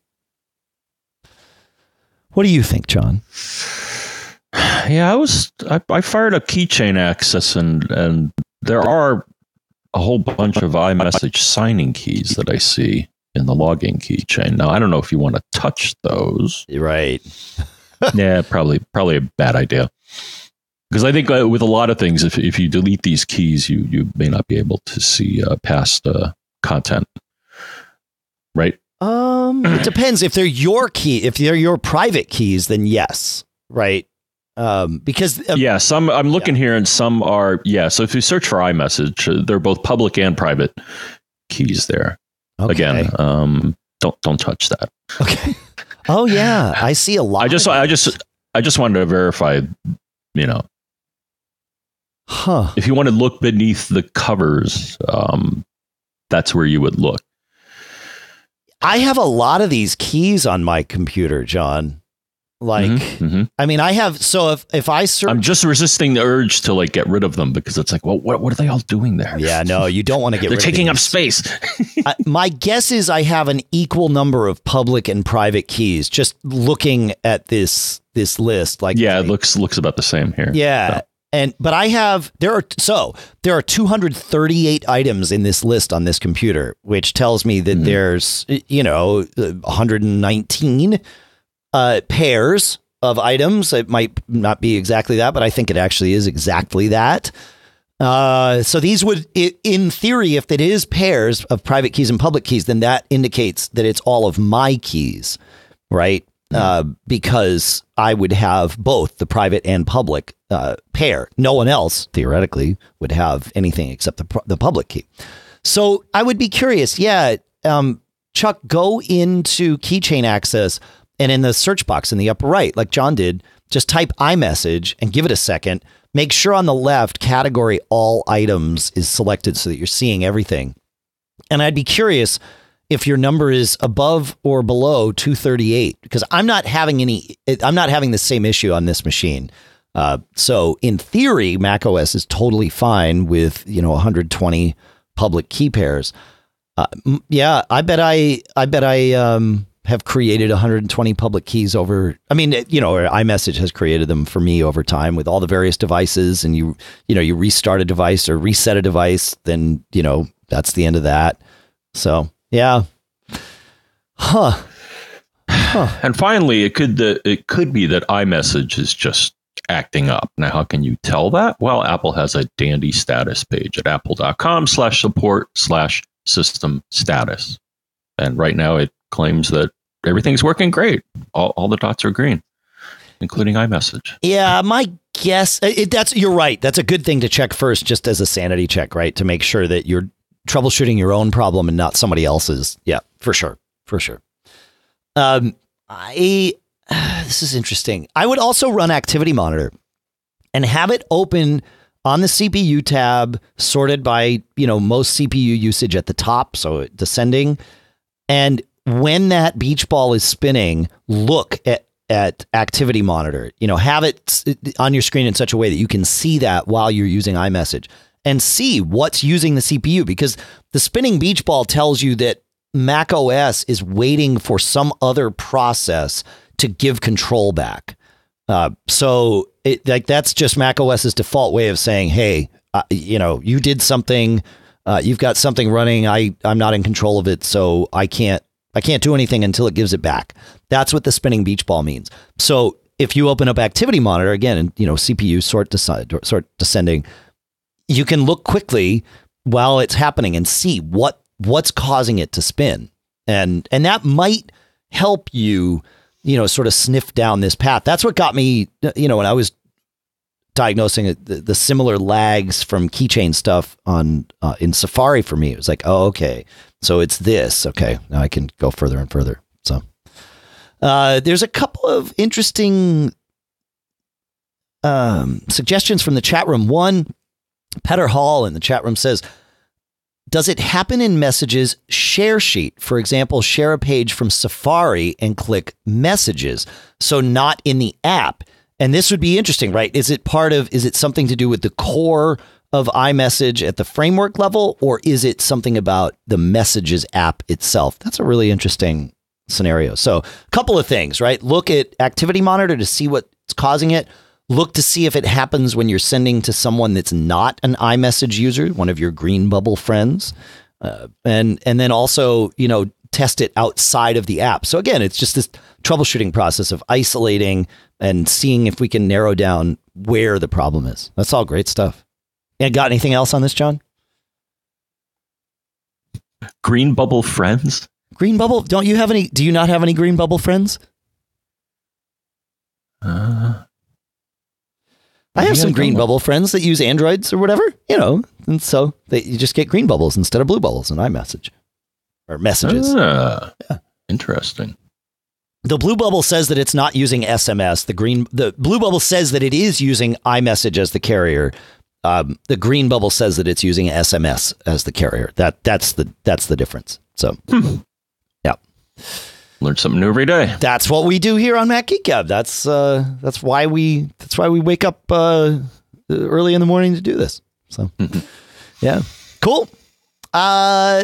What do you think, John? Yeah, I fired up Keychain Access, and there are a whole bunch of iMessage signing keys that I see in the login keychain. Now, I don't know if you want to touch those. Right. Yeah, probably a bad idea. Because I think with a lot of things, if you delete these keys, you may not be able to see past content, right? It depends. If they're your key, if they're your private keys, then yes, right? Because some I'm looking here, and some are so if you search for iMessage, they're both public and private keys there. Okay. Again, don't touch that. Okay. Oh yeah, I see a lot. I just wanted to verify, if you want to look beneath the covers, that's where you would look. I have a lot of these keys on my computer, John. I mean, I have. So if I search, I'm just resisting the urge to get rid of them because it's what are they all doing there? Yeah, no, you don't want to get rid of them. They're taking up space. My guess is I have an equal number of public and private keys. Just looking at this list, it looks about the same here. Yeah, so. But I have there are 238 items in this list on this computer, which tells me that there's 119. Pairs of items. It might not be exactly that, but I think it actually is exactly that. So these would, in theory, if it is pairs of private keys and public keys, then that indicates that it's all of my keys, right? Because I would have both the private and public pair. No one else, theoretically, would have anything except the public key. So I would be curious. Yeah. Chuck, go into keychain access and in the search box in the upper right, like John did, just type iMessage and give it a second. Make sure on the left category, all items is selected so that you're seeing everything. And I'd be curious if your number is above or below 238, because I'm not having the same issue on this machine. So in theory, macOS is totally fine with, 120 public key pairs. Yeah, I bet I have created 120 public keys over. I mean, iMessage has created them for me over time with all the various devices. And you restart a device or reset a device, then that's the end of that. So yeah, And finally, it could be that iMessage is just acting up. Now, how can you tell that? Well, Apple has a dandy status page at apple.com/support/system status. And right now it claims that everything's working great. All the dots are green, including iMessage. Yeah, my guess, you're right. That's a good thing to check first, just as a sanity check, right? To make sure that you're troubleshooting your own problem and not somebody else's. Yeah, for sure. This is interesting. I would also run Activity Monitor and have it open on the CPU tab, sorted by, most CPU usage at the top, so descending. And when that beach ball is spinning, look at Activity Monitor. Have it on your screen in such a way that you can see that while you're using iMessage and see what's using the CPU, because the spinning beach ball tells you that Mac OS is waiting for some other process to give control back. So that's just Mac OS's default way of saying, hey, you did something, you've got something running. I'm not in control of it, so I can't do anything until it gives it back. That's what the spinning beach ball means. So if you open up Activity Monitor again, and CPU sort descending, you can look quickly while it's happening and see what's causing it to spin. And that might help you, sort of sniff down this path. That's what got me, when I was diagnosing the similar lags from keychain stuff in Safari for me. It was like, oh, okay, so it's this. Okay, now I can go further and further. So there's a couple of interesting suggestions from the chat room. One, Petter Hall in the chat room says, does it happen in Messages share sheet? For example, share a page from Safari and click Messages, so not in the app. And this would be interesting, right? Is it something to do with the core of iMessage at the framework level, or is it something about the Messages app itself? That's a really interesting scenario. So a couple of things, right? Look at Activity Monitor to see what's causing it. Look to see if it happens when you're sending to someone that's not an iMessage user, one of your green bubble friends. And then also, test it outside of the app. So again, it's just this troubleshooting process of isolating and seeing if we can narrow down where the problem is. That's all great stuff. And got anything else on this, John? Green bubble friends? Green bubble? Do you not have any green bubble friends? I have some green bubble friends that use Androids or whatever, and so you just get green bubbles instead of blue bubbles in iMessage or Messages. Yeah. Interesting. The blue bubble says that it's not using SMS. The blue bubble says that it is using iMessage as the carrier. The green bubble says that it's using SMS as the carrier. That's the difference. So, yeah. Learn something new every day. That's what we do here on Mac Geek Gab. That's why we wake up early in the morning to do this. So, yeah, cool.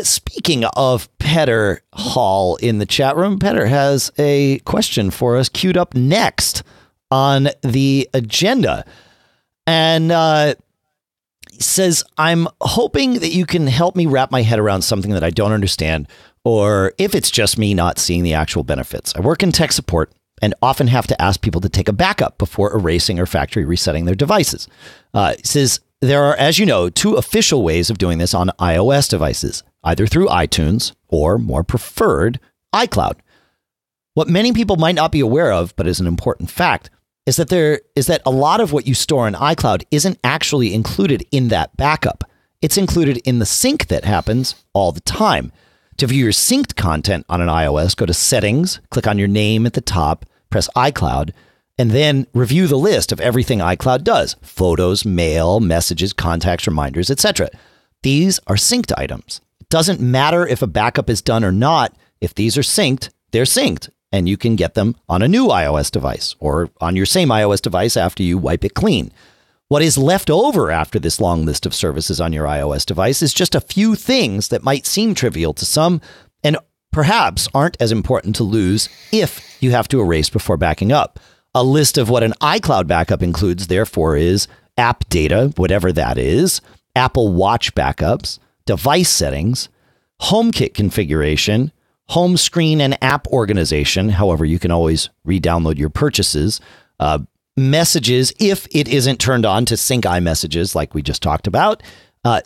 Speaking of Petter Hall in the chat room, Petter has a question for us queued up next on the agenda, and he says, "I'm hoping that you can help me wrap my head around something that I don't understand, or if it's just me not seeing the actual benefits. I work in tech support and often have to ask people to take a backup before erasing or factory resetting their devices." It says there are, as you know, two official ways of doing this on iOS devices, either through iTunes or, more preferred, iCloud. What many people might not be aware of, but is an important fact, is that a lot of what you store in iCloud isn't actually included in that backup. It's included in the sync that happens all the time. To view your synced content on an iOS, go to Settings, click on your name at the top, press iCloud, and then review the list of everything iCloud does. Photos, mail, messages, contacts, reminders, etc. These are synced items. It doesn't matter if a backup is done or not. If these are synced, they're synced, and you can get them on a new iOS device or on your same iOS device after you wipe it clean. What is left over after this long list of services on your iOS device is just a few things that might seem trivial to some and perhaps aren't as important to lose if you have to erase before backing up. A list of what an iCloud backup includes, therefore, is app data, whatever that is, Apple Watch backups, device settings, HomeKit configuration, home screen and app organization. However, you can always re-download your purchases, messages if it isn't turned on to sync iMessages like we just talked about.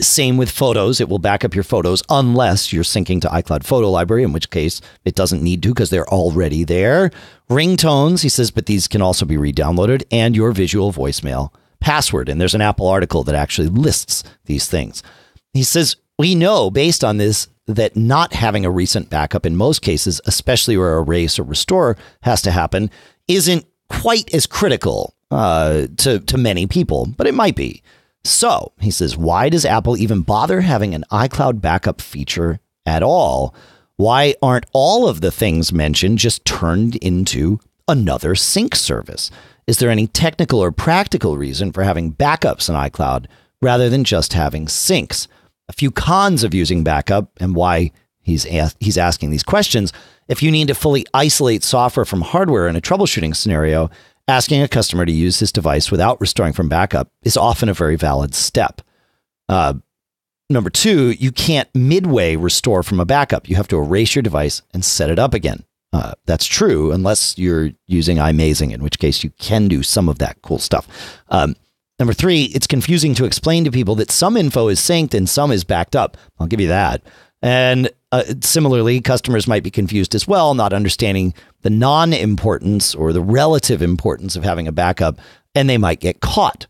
Same with photos. It will back up your photos unless you're syncing to iCloud Photo Library, in which case it doesn't need to because they're already there. Ringtones, he says, but these can also be re-downloaded, and your visual voicemail password. And there's an Apple article that actually lists these things. He says, we know based on this that not having a recent backup in most cases, especially where erase or restore has to happen, isn't quite as critical to many people, but it might be. So he says, why does Apple even bother having an iCloud backup feature at all? Why aren't all of the things mentioned just turned into another sync service? Is there any technical or practical reason for having backups in iCloud rather than just having syncs? A few cons of using backup and why he's asking these questions. If you need to fully isolate software from hardware in a troubleshooting scenario, asking a customer to use his device without restoring from backup is often a very valid step. Number two, you can't midway restore from a backup. You have to erase your device and set it up again. That's true, unless you're using iMazing, in which case you can do some of that cool stuff. Number three, it's confusing to explain to people that some info is synced and some is backed up. I'll give you that. And similarly, customers might be confused as well, not understanding the non-importance or the relative importance of having a backup, and they might get caught.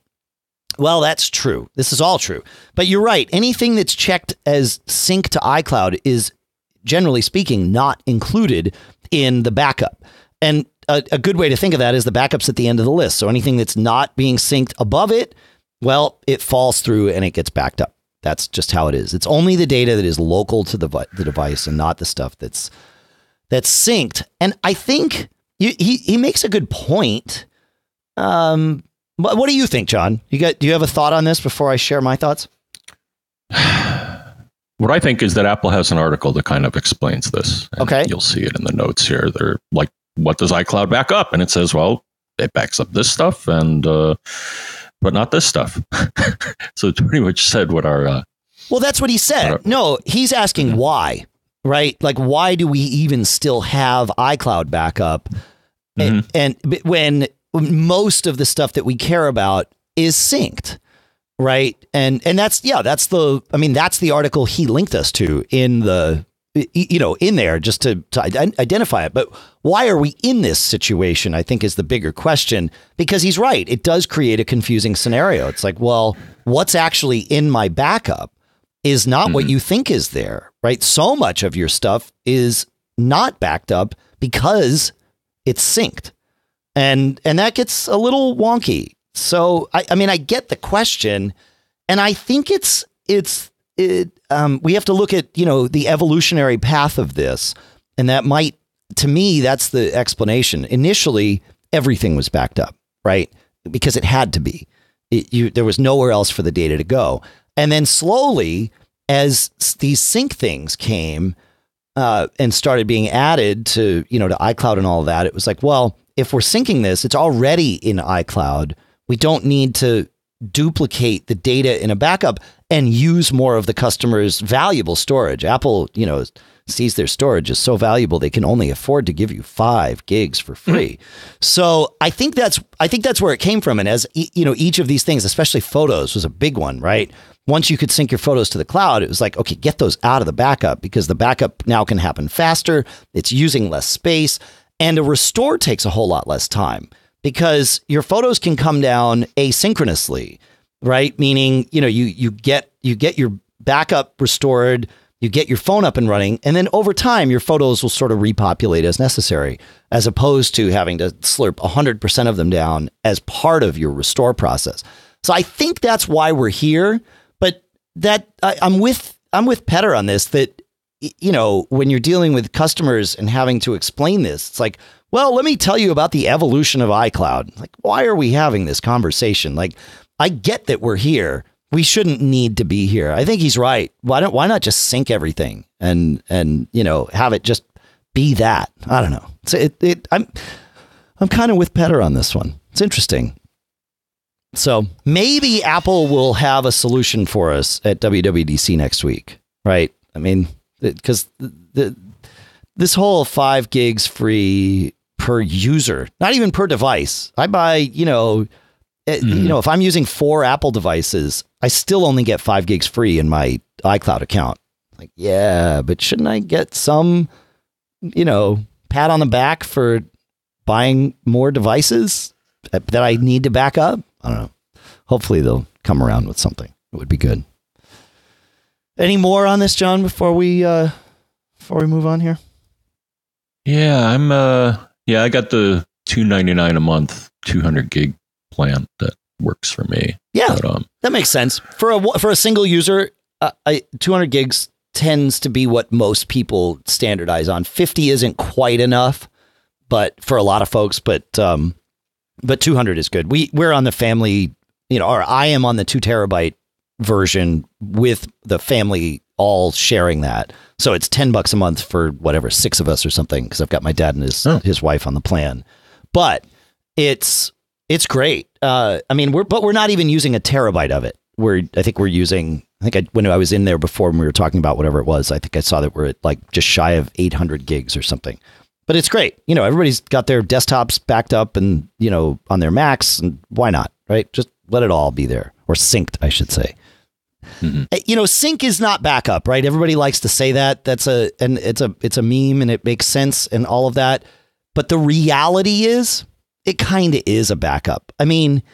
Well, that's true. This is all true. But you're right. Anything that's checked as sync to iCloud is, generally speaking, not included in the backup. And a good way to think of that is the backup's at the end of the list. So anything that's not being synced above it, well, it falls through and it gets backed up. That's just how it is. It's only the data that is local to the device and not the stuff that's synced. And I think he makes a good point. What do you think, John? Do you have a thought on this before I share my thoughts? What I think is that Apple has an article that kind of explains this. Okay. You'll see it in the notes here. They're like, what does iCloud back up? And it says, well, it backs up this stuff and... but not this stuff. So it pretty much said what our... well, that's what he said. No, he's asking why, right? Like, why do we even still have iCloud backup? Mm-hmm. And when most of the stuff that we care about is synced, right? And that's the article he linked us to in the... you know, in there just to identify it. But why are we in this situation, I think, is the bigger question, because he's right. It does create a confusing scenario. It's like, well, what's actually in my backup is not what you think is there, right? So much of your stuff is not backed up because it's synced. And that gets a little wonky. So, I mean, I get the question, and I think we have to look at, you know, the evolutionary path of this. And that might, to me, that's the explanation. Initially, everything was backed up, right? Because it had to be. There was nowhere else for the data to go. And then slowly, as these sync things came and started being added to, you know, to iCloud and all of that, it was like, well, if we're syncing this, it's already in iCloud. We don't need to duplicate the data in a backup and use more of the customer's valuable storage. Apple, you know, sees their storage is so valuable they can only afford to give you 5 gigs for free. So I think that's where it came from. And as you know, each of these things, especially photos, was a big one, right? Once you could sync your photos to the cloud, it was like, okay, get those out of the backup because the backup now can happen faster. It's using less space, and a restore takes a whole lot less time because your photos can come down asynchronously. right? Meaning, you know, you get your backup restored, you get your phone up and running, and then over time, your photos will sort of repopulate as necessary, as opposed to having to slurp 100% of them down as part of your restore process. So I think that's why we're here. But that I'm with Petter on this, that, you know, when you're dealing with customers and having to explain this, it's like, well, let me tell you about the evolution of iCloud. Like, why are we having this conversation? Like, I get that we're here. We shouldn't need to be here. I think he's right. Why not just sync everything and, you know, have it just be that? I don't know. So I'm kind of with Petter on this one. It's interesting. So maybe Apple will have a solution for us at WWDC next week, right? I mean, because this whole 5 gigs free per user, not even per device. I buy, you know, if I'm using 4 Apple devices, I still only get 5 gigs free in my iCloud account. Like, yeah, but shouldn't I get some, you know, pat on the back for buying more devices that I need to back up? I don't know. Hopefully they'll come around with something. It would be good. Any more on this, John, before we move on here? Yeah, I got the $2.99 a month, 200 gig plan that works for me. Yeah, but, that makes sense for a single user. 200 gigs tends to be what most people standardize on. 50 isn't quite enough, but for a lot of folks, but 200 is good. We're on the family, you know, or I am on the 2 terabyte version with the family all sharing that. So it's $10 a month for whatever, 6 of us or something, because I've got my dad and his wife on the plan. But it's great. I mean, we're not even using a terabyte of it. When I was in there before and we were talking about whatever it was, I think I saw that we're at like just shy of 800 gigs or something. But it's great. You know, everybody's got their desktops backed up and, you know, on their Macs, and why not, right? Just let it all be there, or synced, I should say. Mm-hmm. You know, sync is not backup, right? Everybody likes to say that. It's a meme, and it makes sense and all of that. But the reality is, it kind of is a backup. I mean,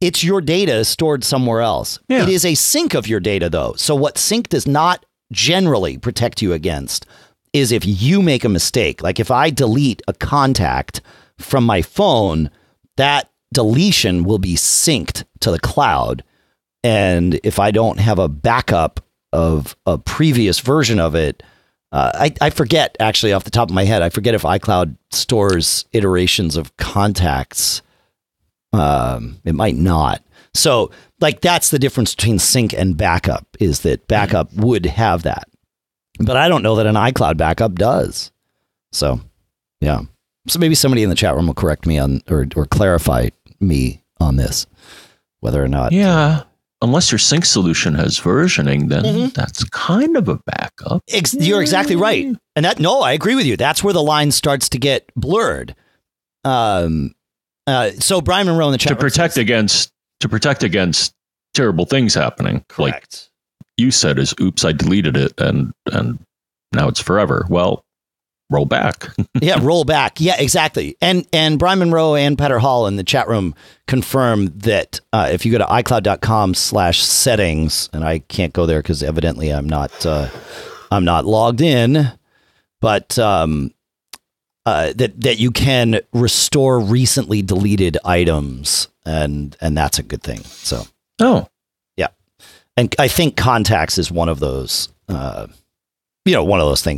it's your data stored somewhere else. Yeah. It is a sync of your data, though. So what sync does not generally protect you against is if you make a mistake. Like if I delete a contact from my phone, that deletion will be synced to the cloud. And if I don't have a backup of a previous version of it, I forget, actually, off the top of my head, I forget if iCloud stores iterations of contacts. It might not. So like that's the difference between sync and backup, is that backup would have that. But I don't know that an iCloud backup does. So, yeah. So maybe somebody in the chat room will correct me on or clarify me on this, whether or not. Yeah. Unless your sync solution has versioning, then that's kind of a backup. You're exactly right. And I agree with you. That's where the line starts to get blurred. So Brian Monroe in the chat to protect against terrible things happening. Correct. Like you said, is oops, I deleted it and now it's forever. Well, roll back. Yeah, roll back. Yeah, exactly. And Brian Monroe and Petter Hall in the chat room confirm that if you go to iCloud.com/settings, and I can't go there because evidently I'm not logged in, but that you can restore recently deleted items, and that's a good thing. So yeah, and I think contacts is one of those things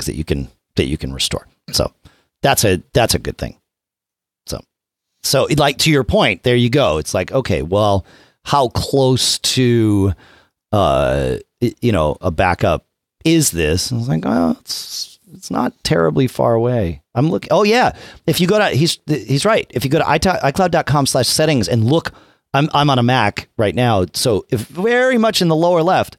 that you can. That you can restore. So that's a good thing. So like to your point, there you go. It's like, okay, well, how close to, a backup is this? And I was like, oh, it's not terribly far away. I'm looking. Oh yeah. If you go to, he's right. If you go to iCloud.com/settings and look, I'm on a Mac right now. So if very much in the lower left,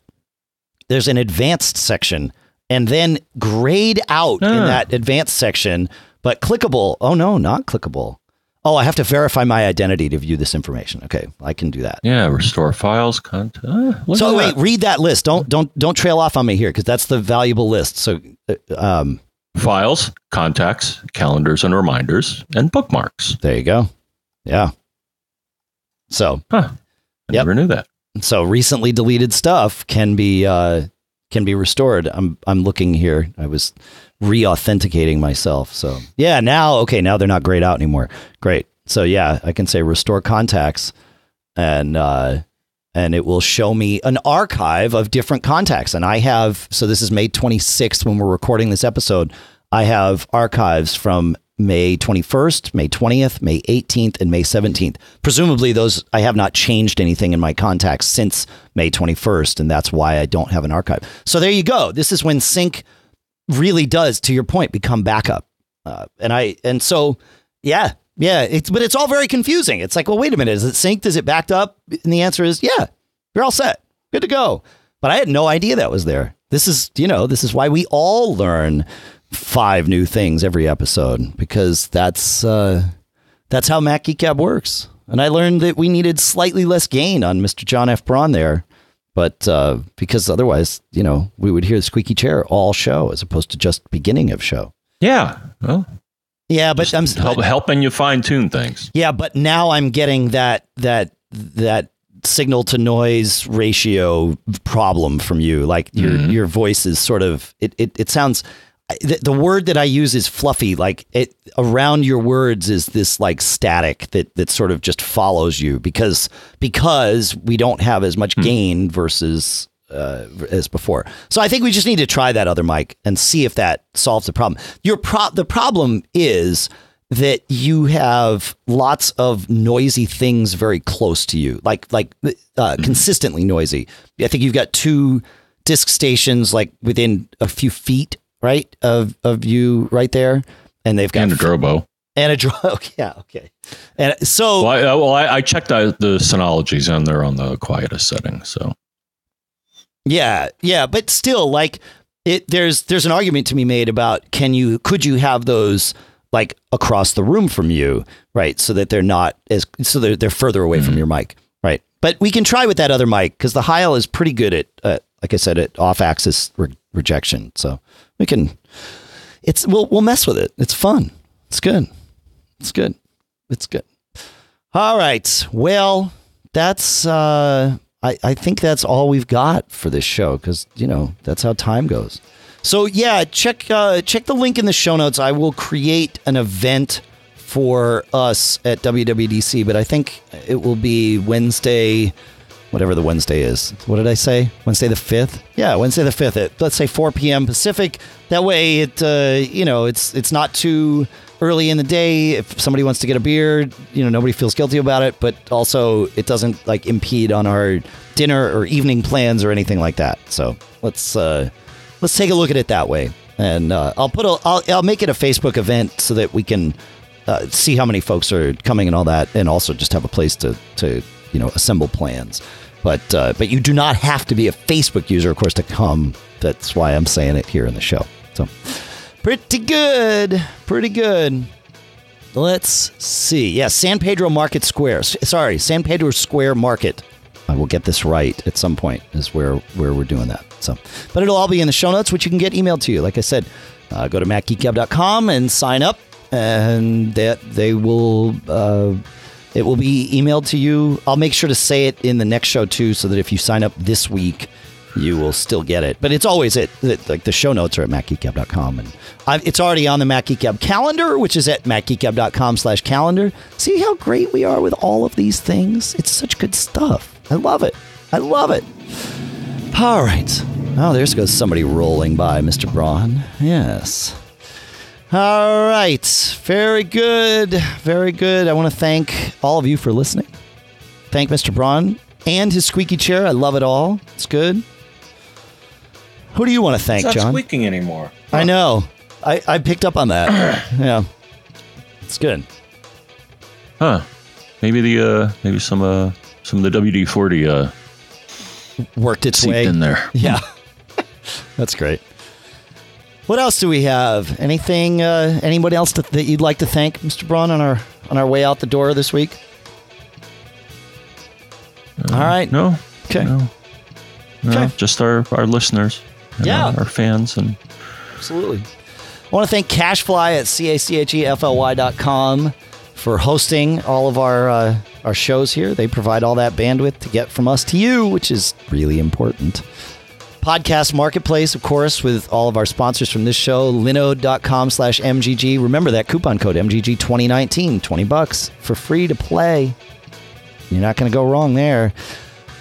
there's an advanced section. And then grayed out in that advanced section, but clickable. Oh, no, not clickable. Oh, I have to verify my identity to view this information. Okay, I can do that. Yeah, restore files, content. So wait, read that list. Don't trail off on me here, because that's the valuable list. So files, contacts, calendars and reminders, and bookmarks. There you go. Yeah. So Never knew that. So recently deleted stuff can be restored. I'm looking here. I was re-authenticating myself. So yeah, now they're not grayed out anymore. Great. So yeah, I can say restore contacts, and it will show me an archive of different contacts. And I have, so this is May 26th when we're recording this episode. I have archives from May 21st, May 20th, May 18th, and May 17th. Presumably those, I have not changed anything in my contacts since May 21st, and that's why I don't have an archive. So there you go. This is when sync really does, to your point, become backup. But it's all very confusing. It's like, well, wait a minute, is it synced? Is it backed up? And the answer is, yeah, you're all set. Good to go. But I had no idea that was there. This is why we all learn 5 new things every episode, because that's how Mac Geek Gab works. And I learned that we needed slightly less gain on Mr. John F. Braun there, but because otherwise, we would hear the squeaky chair all show as opposed to just beginning of show. Yeah. Well, yeah, but I'm helping you fine tune things. Yeah, but now I'm getting that signal to noise ratio problem from you. Like your voice is sort of it sounds. The word that I use is fluffy, like it around your words is this like static that sort of just follows you because we don't have as much gain versus as before. So I think we just need to try that other mic and see if that solves the problem. The problem is that you have lots of noisy things very close to you, like consistently noisy. I think you've got 2 disk stations like within a few feet. Right of you right there, and they've got and a Drobo. Yeah, okay. And so I checked the Synologies and they're on the quietest setting. So yeah, but still, like it. There's an argument to be made about could you have those like across the room from you, right? So that they're not they're further away from your mic, right? But we can try with that other mic because the Heil is pretty good at like I said at off-axis rejection. So. We can, we'll mess with it. It's fun. It's good. It's good. All right. Well, that's, I think that's all we've got for this show. Cause that's how time goes. So yeah, check the link in the show notes. I will create an event for us at WWDC, but I think it will be Wednesday, whatever the Wednesday is. What did I say? Wednesday the 5th? Yeah, Wednesday the 5th at, let's say, 4 p.m. Pacific. That way, it's not too early in the day. If somebody wants to get a beer, nobody feels guilty about it. But also, it doesn't, like, impede on our dinner or evening plans or anything like that. So let's take a look at it that way. And I'll make it a Facebook event so that we can see how many folks are coming and all that. And also just have a place to assemble plans. But you do not have to be a Facebook user, of course, to come. That's why I'm saying it here in the show. So pretty good. Let's see. Yeah, San Pedro Market Square. Sorry, San Pedro Square Market. I will get this right at some point is where we're doing that. So, but it'll all be in the show notes, which you can get emailed to you. Like I said, go to MacGeekGab.com and sign up, and that they will... it will be emailed to you. I'll make sure to say it in the next show, too, so that if you sign up this week, you will still get it. But it's always the show notes are at MacGeekGab.com. And it's already on the Mac Geek Gab calendar, which is at MacGeekGab.com/calendar. See how great we are with all of these things? It's such good stuff. I love it. All right. Oh, there goes somebody rolling by, Mr. Braun. Yes. All right. Very good. Very good. I want to thank all of you for listening. Thank Mr. Braun and his squeaky chair. I love it all. It's good. Who do you want to thank, John? It's not squeaking anymore. I know. I picked up on that. Yeah. It's good. Huh. Maybe some of the WD-40 worked its way in there. Yeah. That's great. What else do we have? Anything? Anyone else that you'd like to thank, Mr. Braun, on our way out the door this week? All right. No. Okay. No. Just our listeners. Our fans and. Absolutely. I want to thank Cashfly at CACHEFLY.com for hosting all of our shows here. They provide all that bandwidth to get from us to you, which is really important. Podcast Marketplace, of course, with all of our sponsors from this show, linode.com/MGG. Remember that coupon code, MGG2019, $20 for free to play. You're not going to go wrong there.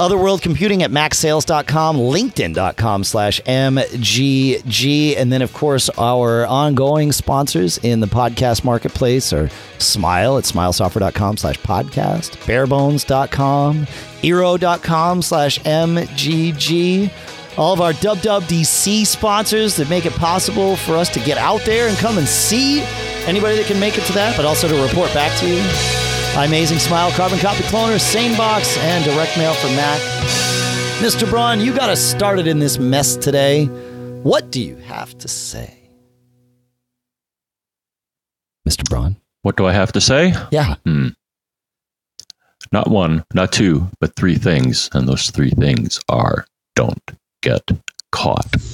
Other World Computing at MacSales.com, LinkedIn.com/MGG. And then, of course, our ongoing sponsors in the podcast marketplace are Smile at SmileSoftware.com/podcast, Barebones.com, Eero.com/MGG. All of our WWDC sponsors that make it possible for us to get out there and come and see anybody that can make it to that, but also to report back to you. iMazing, Smile, Carbon Copy Cloner, Sanebox, and direct mail for Mac. Mr. Braun, you got us started in this mess today. What do you have to say? Mr. Braun? What do I have to say? Yeah. Not one, not two, but three things. And those three things are: don't get caught.